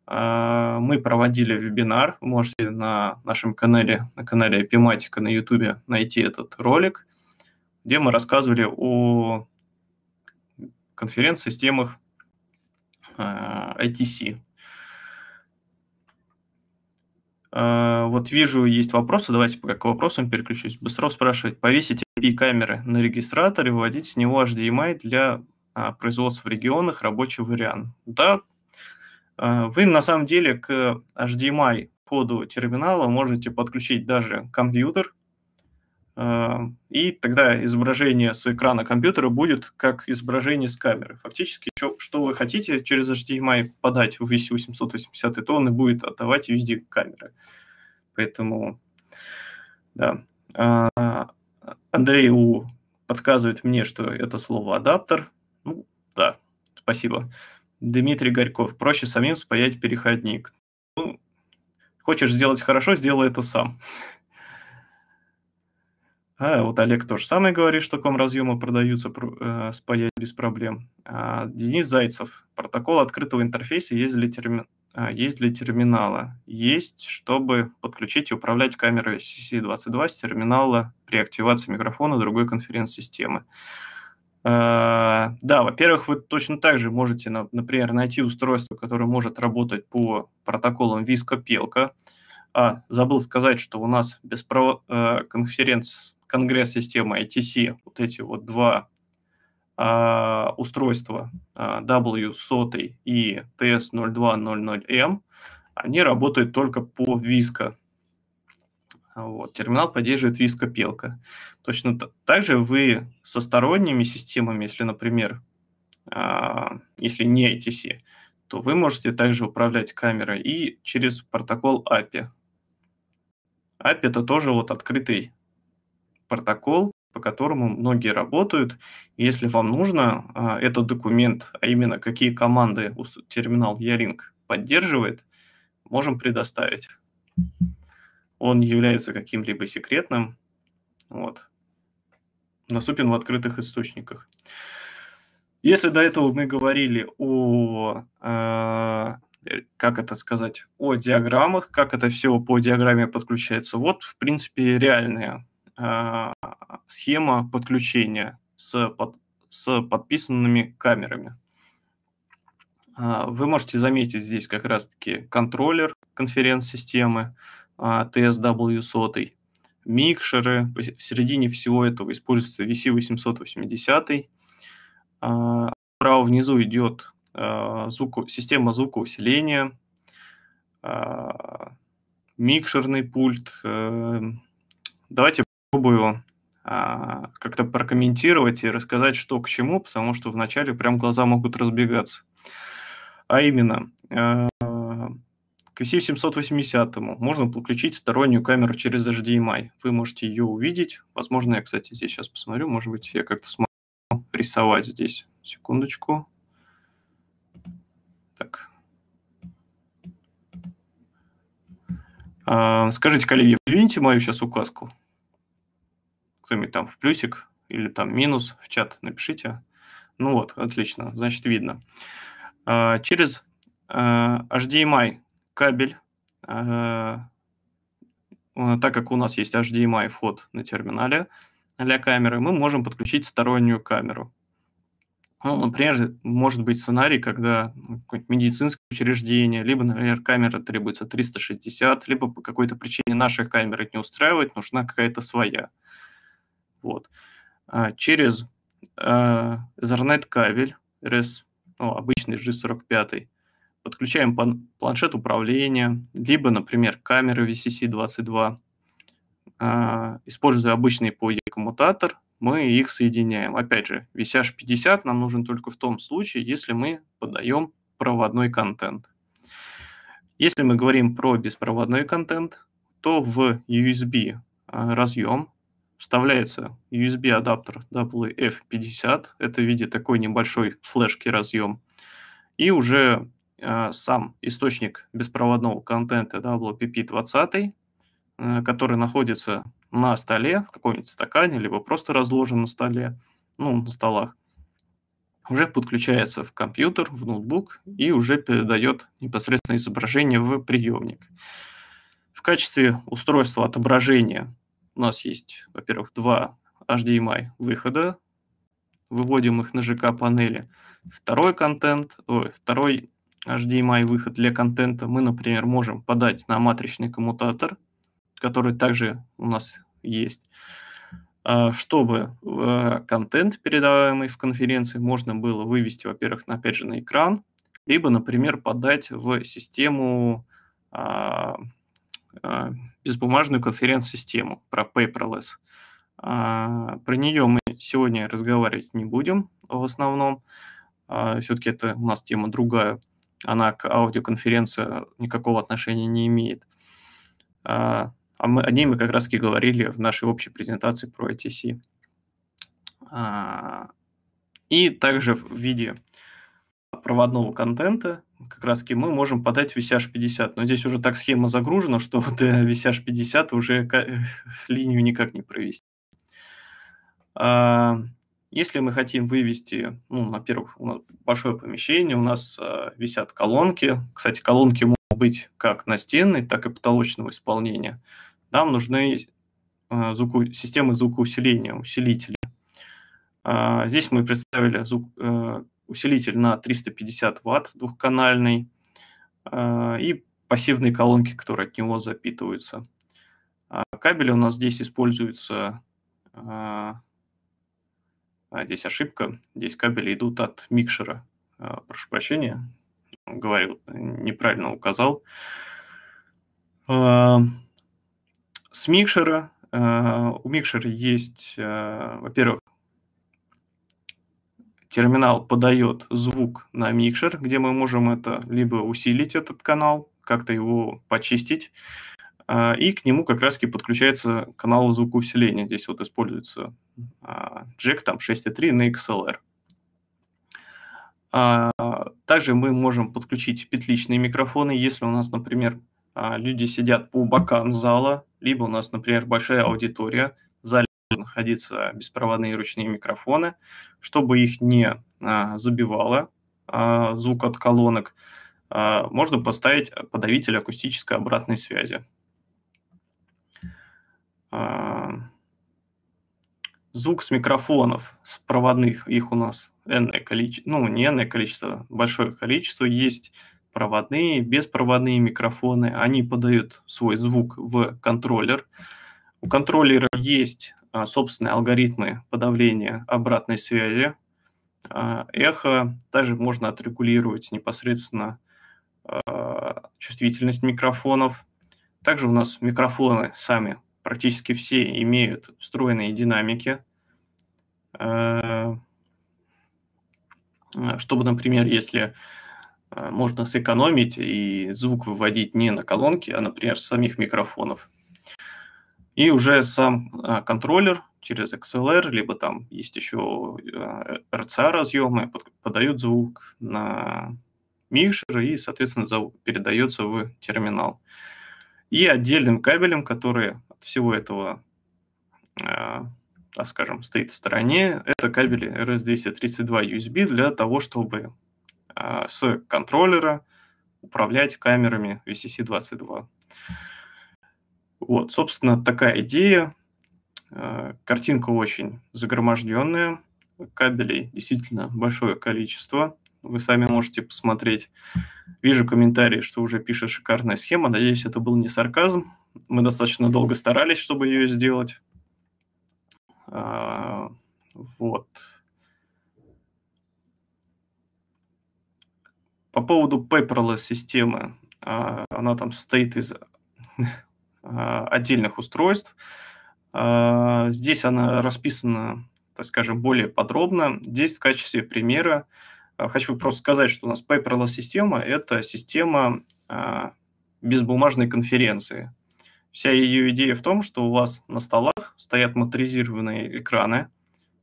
мы проводили вебинар, вы можете на нашем канале, на канале IPmatika на YouTube найти этот ролик, где мы рассказывали о конференц-системах ITC. Вот вижу, есть вопросы. Давайте пока к вопросам переключусь. Быстров спрашивает. Повесить API-камеры на регистратор и выводить с него HDMI для производства в регионах рабочий вариант. Да, вы на самом деле к HDMI коду терминала можете подключить даже компьютер, и тогда изображение с экрана компьютера будет как изображение с камеры. Фактически, что вы хотите через HDMI подать в VC880, то он и будет отдавать в виде камеры. Поэтому, да. Андрей подсказывает мне, что это слово адаптер. Ну, да, спасибо. Дмитрий Горьков. Проще самим спаять переходник. Ну, хочешь сделать хорошо, сделай это сам. А вот Олег тоже самое говорит, что ком-разъемы продаются спаять без проблем. Денис Зайцев. Протокол открытого интерфейса есть для терминала. Есть, чтобы подключить и управлять камерой VCC22 с терминала при активации микрофона другой конференц-системы. Да, во-первых, вы точно так же можете, например, найти устройство, которое может работать по протоколам VISCA-пелка. Забыл сказать, что у нас конгресс системы ITC, вот эти вот два устройства W100 и TS-0200M, они работают только по VISCA. Вот, терминал поддерживает VISCA-пелка. Точно так же вы со сторонними системами, если, например, если не ITC, то вы можете также управлять камерой и через протокол API. API – это тоже вот открытый протокол, по которому многие работают. Если вам нужно этот документ, а именно какие команды терминал Yealink поддерживает, можем предоставить. Он является каким-либо секретным. Вот. Доступен в открытых источниках. Если до этого мы говорили о, о диаграммах, как это все по диаграмме подключается, вот, в принципе, реальная схема подключения с подписанными камерами. Вы можете заметить здесь как раз-таки контроллер конференц-системы TS-W100, микшеры. В середине всего этого используется VC880. Справа внизу идет система звукоусиления, микшерный пульт. Давайте попробую как-то прокомментировать и рассказать, что к чему, потому что вначале прям глаза могут разбегаться. А именно, к VC780 можно подключить стороннюю камеру через HDMI. Вы можете ее увидеть. Возможно, я, кстати, здесь сейчас посмотрю, может быть, я как-то смогу рисовать здесь. Секундочку. Так. Скажите, коллеги, вы видите мою сейчас указку? Кто-нибудь там в плюсик или там минус в чат напишите. Ну вот, отлично, значит, видно. Через HDMI кабель так как у нас есть HDMI вход на терминале для камеры, мы можем подключить стороннюю камеру. Ну, например, может быть сценарий, когда какое-нибудь медицинское учреждение, либо, например, камера требуется 360, либо по какой-то причине нашей камеры не устраивает, нужна какая-то своя. Вот. Через Ethernet кабель RS, обычный G45, подключаем планшет управления, либо, например, камеры VCC22. Используя обычный POE-коммутатор, мы их соединяем. Опять же, VCH50 нам нужен только в том случае, если мы подаем проводной контент. Если мы говорим про беспроводной контент, то в USB разъем вставляется USB-адаптер WF50, это в виде такой небольшой флешки разъем, и уже сам источник беспроводного контента WPP20, который находится на столе, в каком-нибудь стакане, либо просто разложен на столе, ну, на столах, уже подключается в компьютер, в ноутбук и уже передает непосредственно изображение в приемник. В качестве устройства отображения у нас есть, во-первых, два HDMI выхода, выводим их на ЖК-панели. Второй HDMI выход для контента мы, например, можем подать на матричный коммутатор, который также у нас есть, чтобы контент, передаваемый в конференции, можно было вывести, во-первых, опять же, на экран, либо, например, подать в систему, безбумажную конференц-систему про Paperless. Про нее мы сегодня разговаривать не будем в основном. Все-таки это у нас тема другая. Она к аудиоконференции никакого отношения не имеет. О ней мы как раз и говорили в нашей общей презентации про ITC. И также в виде проводного контента как раз и мы можем подать VCH50. Но здесь уже так схема загружена, что до VCH50 уже линию никак не провести. Если мы хотим вывести, во-первых, у нас большое помещение, у нас висят колонки. Кстати, колонки могут быть как настенной, так и потолочного исполнения. Нам нужны системы звукоусиления, усилители. Здесь мы представили усилитель на 350 Вт двухканальный и пассивные колонки, которые от него запитываются. Кабели у нас здесь используются... Здесь ошибка. Здесь кабели идут от микшера. Прошу прощения. Говорил, неправильно указал. С микшера. У микшера есть, во-первых, терминал подает звук на микшер, где мы можем это либо усилить этот канал, как-то его почистить, и к нему как раз таки подключается канал звукоусиления. Здесь вот используется джек 6.3 на XLR. Также мы можем подключить петличные микрофоны, если у нас, например, люди сидят по бокам зала, либо у нас, например, большая аудитория, в зале будут находиться беспроводные ручные микрофоны, чтобы их не забивало звук от колонок, можно поставить подавитель акустической обратной связи. Звук с микрофонов, с проводных, их у нас энное количество, большое количество. Есть проводные, беспроводные микрофоны. Они подают свой звук в контроллер. У контроллера есть собственные алгоритмы подавления обратной связи. Эхо также можно отрегулировать непосредственно чувствительность микрофонов. Также у нас микрофоны сами практически все имеют встроенные динамики, чтобы, например, если можно сэкономить и звук выводить не на колонки, а, например, с самих микрофонов. И уже сам контроллер через XLR, либо там есть еще RCA разъемы, подают звук на микшер и, соответственно, звук передается в терминал. И отдельным кабелем, который от всего этого, так скажем, стоит в стороне, это кабели RS-232 USB для того, чтобы с контроллера управлять камерами VCC22. Вот, собственно, такая идея. Картинка очень загроможденная. Кабелей действительно большое количество. Вы сами можете посмотреть. Вижу комментарии, что уже пишет шикарная схема. Надеюсь, это был не сарказм. Мы достаточно долго старались, чтобы ее сделать. Вот. По поводу Paperless системы. Она там состоит из отдельных устройств. Здесь она расписана, так скажем, более подробно. Здесь в качестве примера хочу просто сказать, что у нас Paperless система – это система безбумажной конференции. Вся ее идея в том, что у вас на столах стоят моторизированные экраны,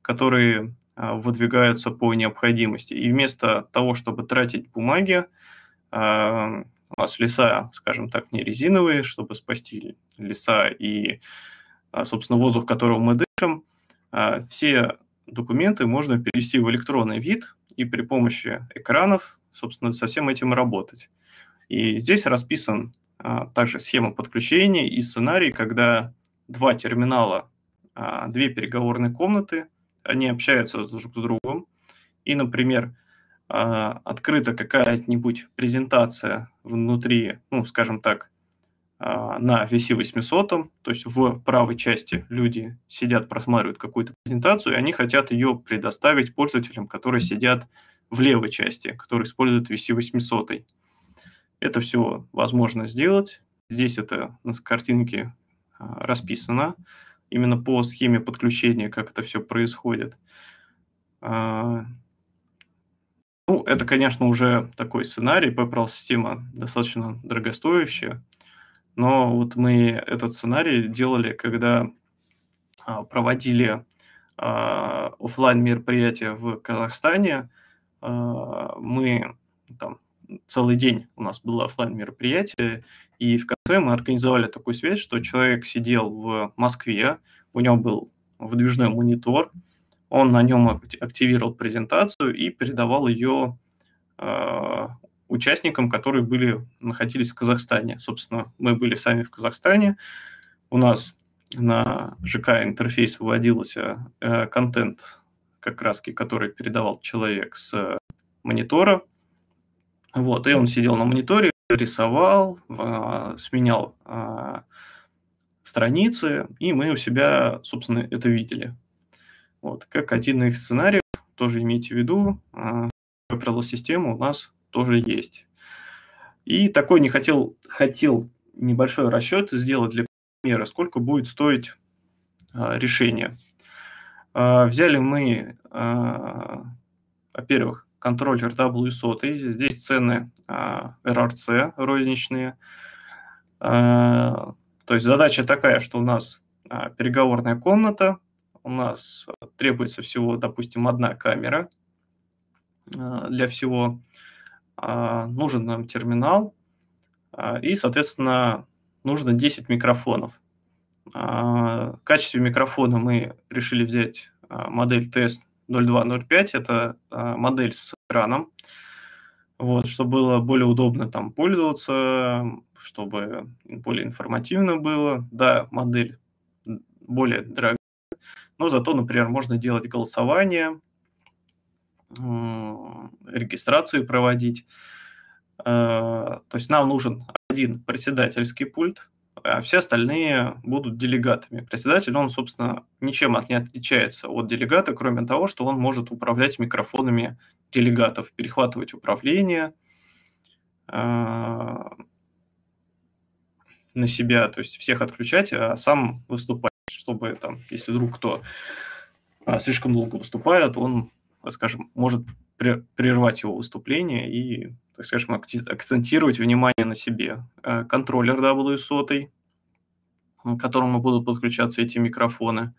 которые выдвигаются по необходимости. И вместо того, чтобы тратить бумаги, у нас леса, скажем так, не резиновые, чтобы спасти леса и, собственно, воздух, которого мы дышим, все документы можно перевести в электронный вид и при помощи экранов, собственно, со всем этим работать. И здесь расписан также схема подключения и сценарий, когда два терминала, две переговорные комнаты, они общаются друг с другом. И, например, открыта какая-нибудь презентация внутри, ну, скажем так, на VC800, то есть в правой части люди сидят, просматривают какую-то презентацию, и они хотят ее предоставить пользователям, которые сидят в левой части, которые используют VC800. Это все возможно сделать. Здесь это у нас в картинке расписано, именно по схеме подключения, как это все происходит. Ну, это, конечно, уже такой сценарий. Paperless система достаточно дорогостоящая. Но вот мы этот сценарий делали, когда проводили офлайн мероприятия в Казахстане. Мы там целый день у нас было офлайн мероприятие, и в конце мы организовали такую связь, что человек сидел в Москве, у него был выдвижной монитор, он на нем активировал презентацию и передавал ее участникам, которые находились в Казахстане. Собственно, мы были сами в Казахстане, у нас на ЖК-интерфейс выводился контент, как раз который передавал человек с монитора. Вот, и он сидел на мониторе, рисовал, сменял страницы, и мы у себя, собственно, это видели. Вот, как один из сценариев, тоже имейте в виду, Paperless система у нас тоже есть. И такой не хотел небольшой расчет сделать для примера, сколько будет стоить решение. Взяли мы, во-первых, контроллер W100, здесь цены RRC розничные. То есть задача такая, что у нас переговорная комната, у нас требуется всего, допустим, одна камера для всего. Нужен нам терминал и, соответственно, нужно 10 микрофонов. В качестве микрофона мы решили взять модель TS-0205. Это модель с экраном, вот, чтобы было более удобно там пользоваться, чтобы более информативно было. Да, модель более дорогая, но зато, например, можно делать голосование, регистрацию проводить. То есть нам нужен один председательский пульт, а все остальные будут делегатами. Председатель, он, собственно, ничем не отличается от делегата, кроме того, что он может управлять микрофонами делегатов, перехватывать управление на себя, то есть всех отключать, а сам выступать, чтобы, там, если вдруг кто слишком долго выступает, он, так скажем, может прервать его выступление и, так скажем, акцентировать внимание на себе. Контроллер W100, к которому будут подключаться эти микрофоны.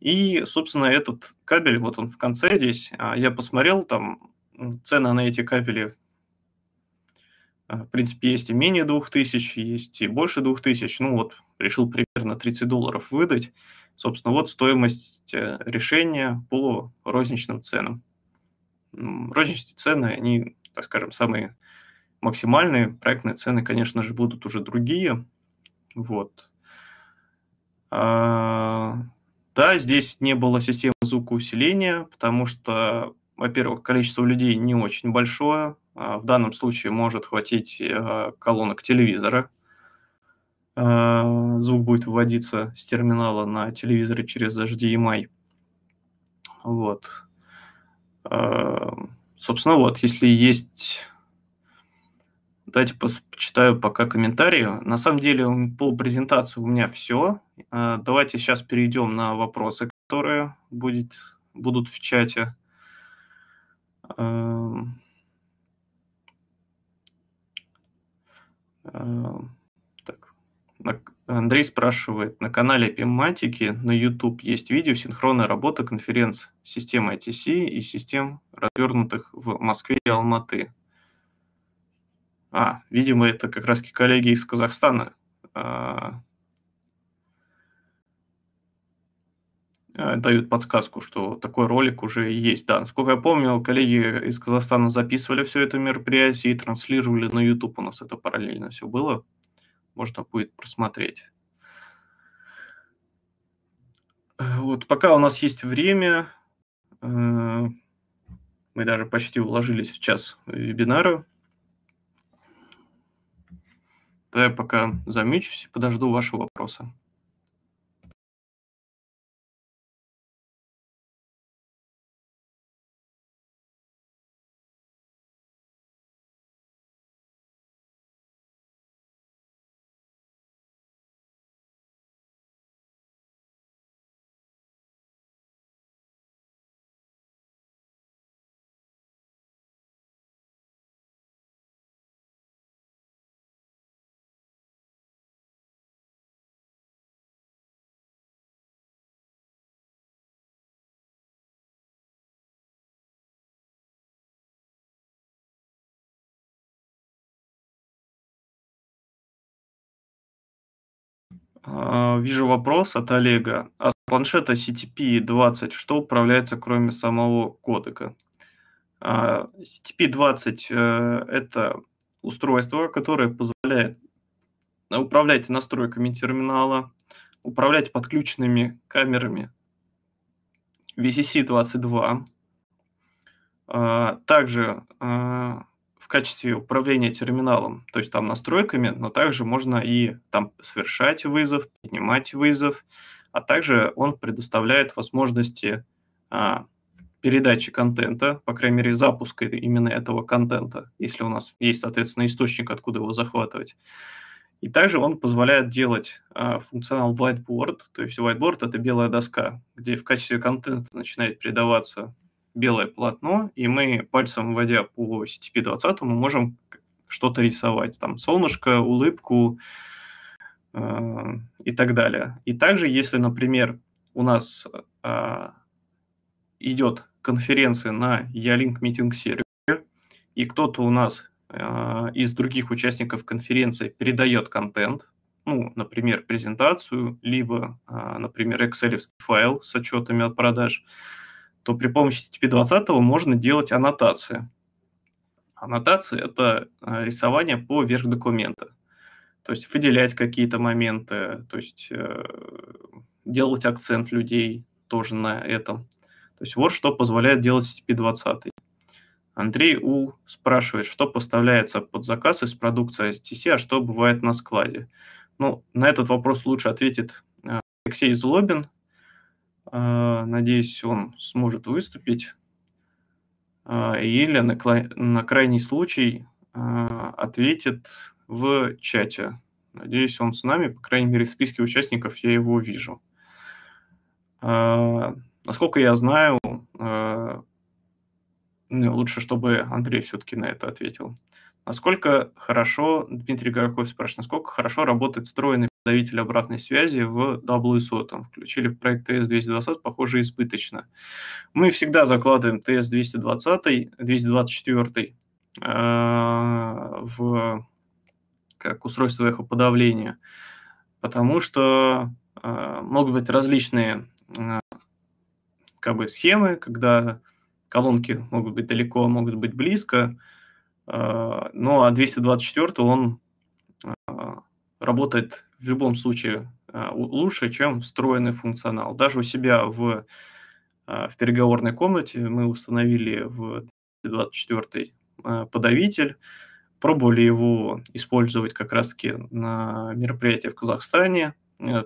И, собственно, этот кабель, вот он в конце здесь, я посмотрел, там цены на эти кабели, в принципе, есть и менее 2000, есть и больше 2000, ну вот, решил примерно $30 выдать. Собственно, вот стоимость решения по розничным ценам. Розничные цены, они, так скажем, самые максимальные. Проектные цены, конечно же, будут уже другие. Вот. Да, здесь не было системы звукоусиления, потому что, во-первых, количество людей не очень большое. В данном случае может хватить колонок телевизора. Звук будет выводиться с терминала на телевизоре через HDMI. Вот. Собственно, вот, если есть... Давайте почитаю пока комментарии. На самом деле, по презентации у меня все. Давайте сейчас перейдем на вопросы, которые будут в чате. Так. Андрей спрашивает, на канале IPmatika на YouTube есть видео синхронной работы конференц систем ITC и систем, развернутых в Москве и Алматы. Видимо, это как раз коллеги из Казахстана. Дают подсказку, что такой ролик уже есть. Да, насколько я помню, коллеги из Казахстана записывали все это мероприятие и транслировали на YouTube. У нас это параллельно все было. Можно будет просмотреть. Вот, пока у нас есть время, мы даже почти уложились в час вебинара. Да, я пока замечусь и подожду ваши вопросы. Вижу вопрос от Олега. А с планшета CTP-20 что управляется, кроме самого кодека? CTP-20 – это устройство, которое позволяет управлять настройками терминала, управлять подключенными камерами VCC22. Также в качестве управления терминалом, то есть там настройками, но также можно и там совершать вызов, принимать вызов, а также он предоставляет возможности передачи контента, по крайней мере запуска именно этого контента, если у нас есть, соответственно, источник, откуда его захватывать. И также он позволяет делать функционал whiteboard, то есть whiteboard – это белая доска, где в качестве контента начинает передаваться белое полотно, и мы, пальцем вводя по CTP-20, мы можем что-то рисовать. Там солнышко, улыбку и так далее. И также, если, например, у нас идет конференция на Yealink митинг-сервере, и кто-то у нас из других участников конференции передает контент, ну, например, презентацию, либо, например, Excel-овский файл с отчетами от продаж, то при помощи CTP-20 можно делать аннотации. Аннотации – это рисование поверх документа. То есть выделять какие-то моменты, то есть делать акцент людей тоже на этом. То есть вот что позволяет делать CTP-20. Андрей У. спрашивает, что поставляется под заказ из продукции ITC, а что бывает на складе? Ну, на этот вопрос лучше ответит Алексей Злобин. Надеюсь, он сможет выступить. Или на крайний случай ответит в чате. Надеюсь, он с нами. По крайней мере, в списке участников я его вижу. Насколько я знаю, лучше, чтобы Андрей все-таки на это ответил. Насколько хорошо, Дмитрий Горохов спрашивает, насколько хорошо работает встроенный подавитель обратной связи в W100. Там включили в проект TS-220, похоже, избыточно. Мы всегда закладываем TS-220, 224 в как устройство эхоподавления, потому что могут быть различные как бы схемы, когда колонки могут быть далеко, могут быть близко, ну а 224 он работает в любом случае лучше, чем встроенный функционал. Даже у себя в переговорной комнате мы установили в 24-й подавитель, пробовали его использовать как раз-таки на мероприятии в Казахстане,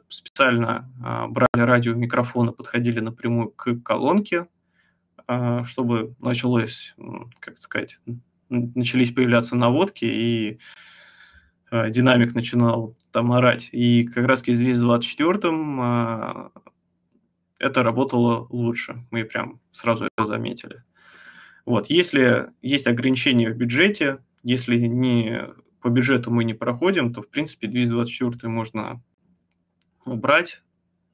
специально брали радиомикрофоны, подходили напрямую к колонке, чтобы началось, как сказать, начались появляться наводки, и динамик начинал там орать. И как раз-таки здесь в 24-м это работало лучше. Мы прям сразу это заметили. Вот. Если есть ограничения в бюджете, если не по бюджету мы не проходим, то, в принципе, 224 можно убрать.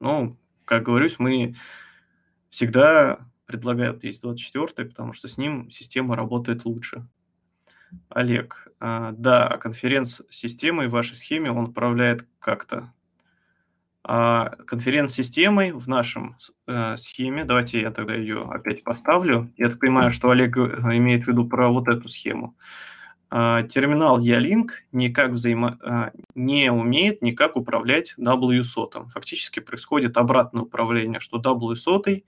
Но, как говорюсь, мы всегда предлагаем 224, потому что с ним система работает лучше. Олег, да, конференц-системой в вашей схеме он управляет как-то. А конференц-системой в нашем схеме, давайте я тогда ее опять поставлю. Я так понимаю, что Олег имеет в виду про вот эту схему. Терминал Yealink не умеет никак управлять W100. Фактически происходит обратное управление, что W100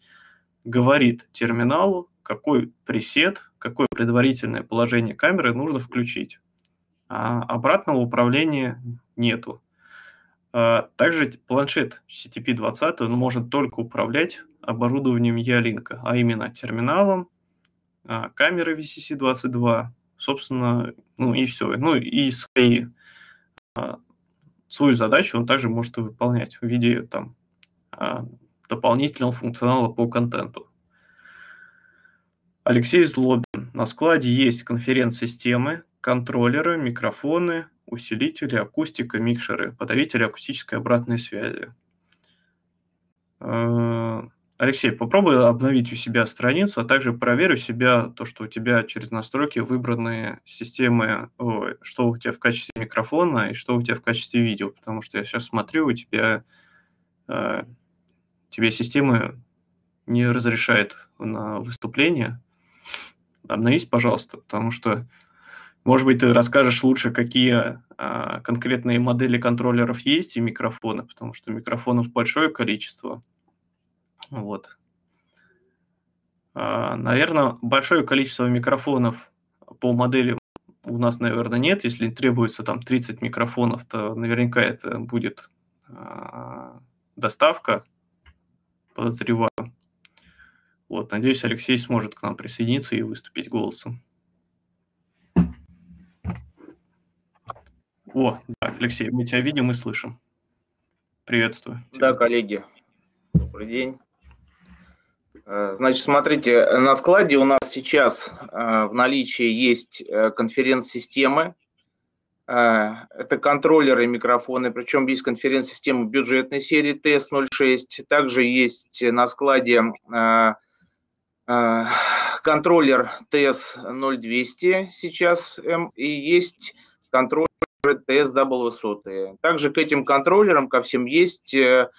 говорит терминалу, какой пресет, какое предварительное положение камеры нужно включить. А обратного управления нету. Также планшет CTP-20 он может только управлять оборудованием Yealink, а именно терминалом, камерой VCC22, собственно, ну и все. Ну и свою задачу он также может выполнять в виде там, дополнительного функционала по контенту. Алексей Злобин. На складе есть конференц-системы, контроллеры, микрофоны, усилители, акустика, микшеры, подавители акустической обратной связи. Алексей, попробуй обновить у себя страницу, а также проверь у себя то, что у тебя через настройки выбраны системы, что у тебя в качестве микрофона и что у тебя в качестве видео, потому что я сейчас смотрю, у тебя система не разрешает на выступление. Обновись, пожалуйста, потому что, может быть, ты расскажешь лучше, какие конкретные модели контроллеров есть и микрофоны, потому что микрофонов большое количество. Вот. Наверное, большое количество микрофонов по модели у нас, наверное, нет. Если требуется там 30 микрофонов, то наверняка это будет доставка, подозреваю. Вот, надеюсь, Алексей сможет к нам присоединиться и выступить голосом. О, да, Алексей, мы тебя видим и слышим. Приветствую тебя. Да, коллеги, добрый день. Значит, смотрите, на складе у нас сейчас в наличии есть конференц-системы. Это контроллеры, микрофоны, причем есть конференц-система бюджетной серии TS-06. Также есть на складе контроллер TS-0200 сейчас и есть контроллер TS-W100. Также к этим контроллерам, ко всем, есть в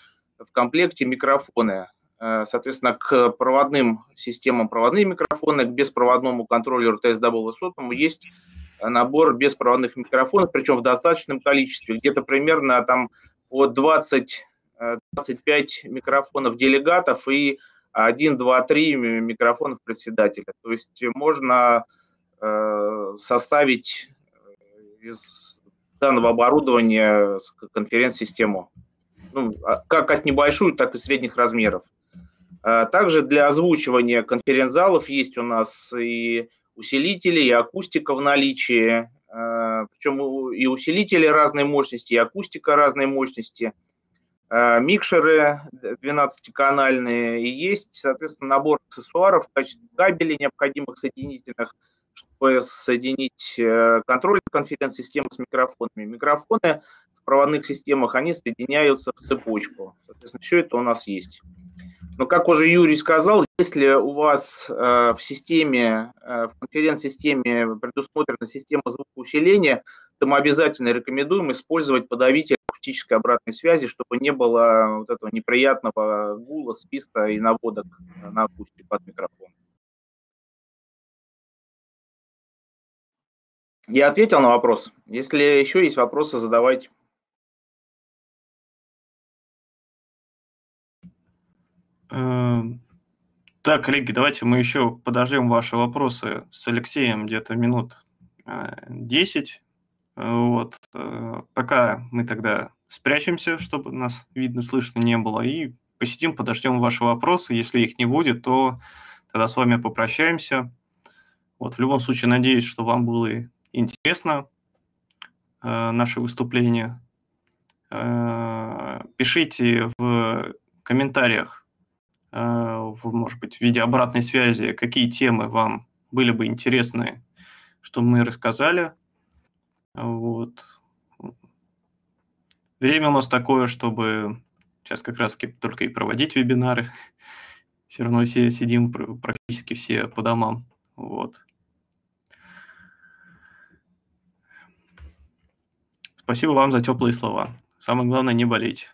комплекте микрофоны. Соответственно, к проводным системам проводные микрофоны, к беспроводному контроллеру TS-W100 есть набор беспроводных микрофонов, причем в достаточном количестве, где-то примерно там по 20-25 микрофонов делегатов и 1-2-3 микрофонов председателя. То есть можно составить из данного оборудования конференц-систему, ну, как от небольшую, так и средних размеров. Также для озвучивания конференц-залов есть у нас и усилители, и акустика в наличии, причем и усилители разной мощности, и акустика разной мощности, микшеры 12-канальные, и есть, соответственно, набор аксессуаров в качестве кабелей необходимых соединительных, чтобы соединить контроль конференц-системы с микрофонами. Микрофоны в проводных системах, они соединяются в цепочку. Соответственно, все это у нас есть. Но, как уже Юрий сказал, если у вас в системе, в конференц-системе предусмотрена система звукоусиления, то мы обязательно рекомендуем использовать подавитель акустической обратной связи, чтобы не было вот этого неприятного гула, свиста и наводок на акустику под микрофон. Я ответил на вопрос. Если еще есть вопросы, задавайте. Так, коллеги, давайте мы еще подождем ваши вопросы с Алексеем где-то минут 10. Вот. Пока мы тогда спрячемся, чтобы нас видно, слышно не было, и посидим, подождем ваши вопросы. Если их не будет, то тогда с вами попрощаемся. Вот, в любом случае, надеюсь, что вам было интересно наше выступление. Пишите в комментариях, может быть, в виде обратной связи, какие темы вам были бы интересны, что мы рассказали. Вот. Время у нас такое, чтобы сейчас как раз только и проводить вебинары. Все равно все сидим практически все по домам. Вот. Спасибо вам за теплые слова. Самое главное, не болеть.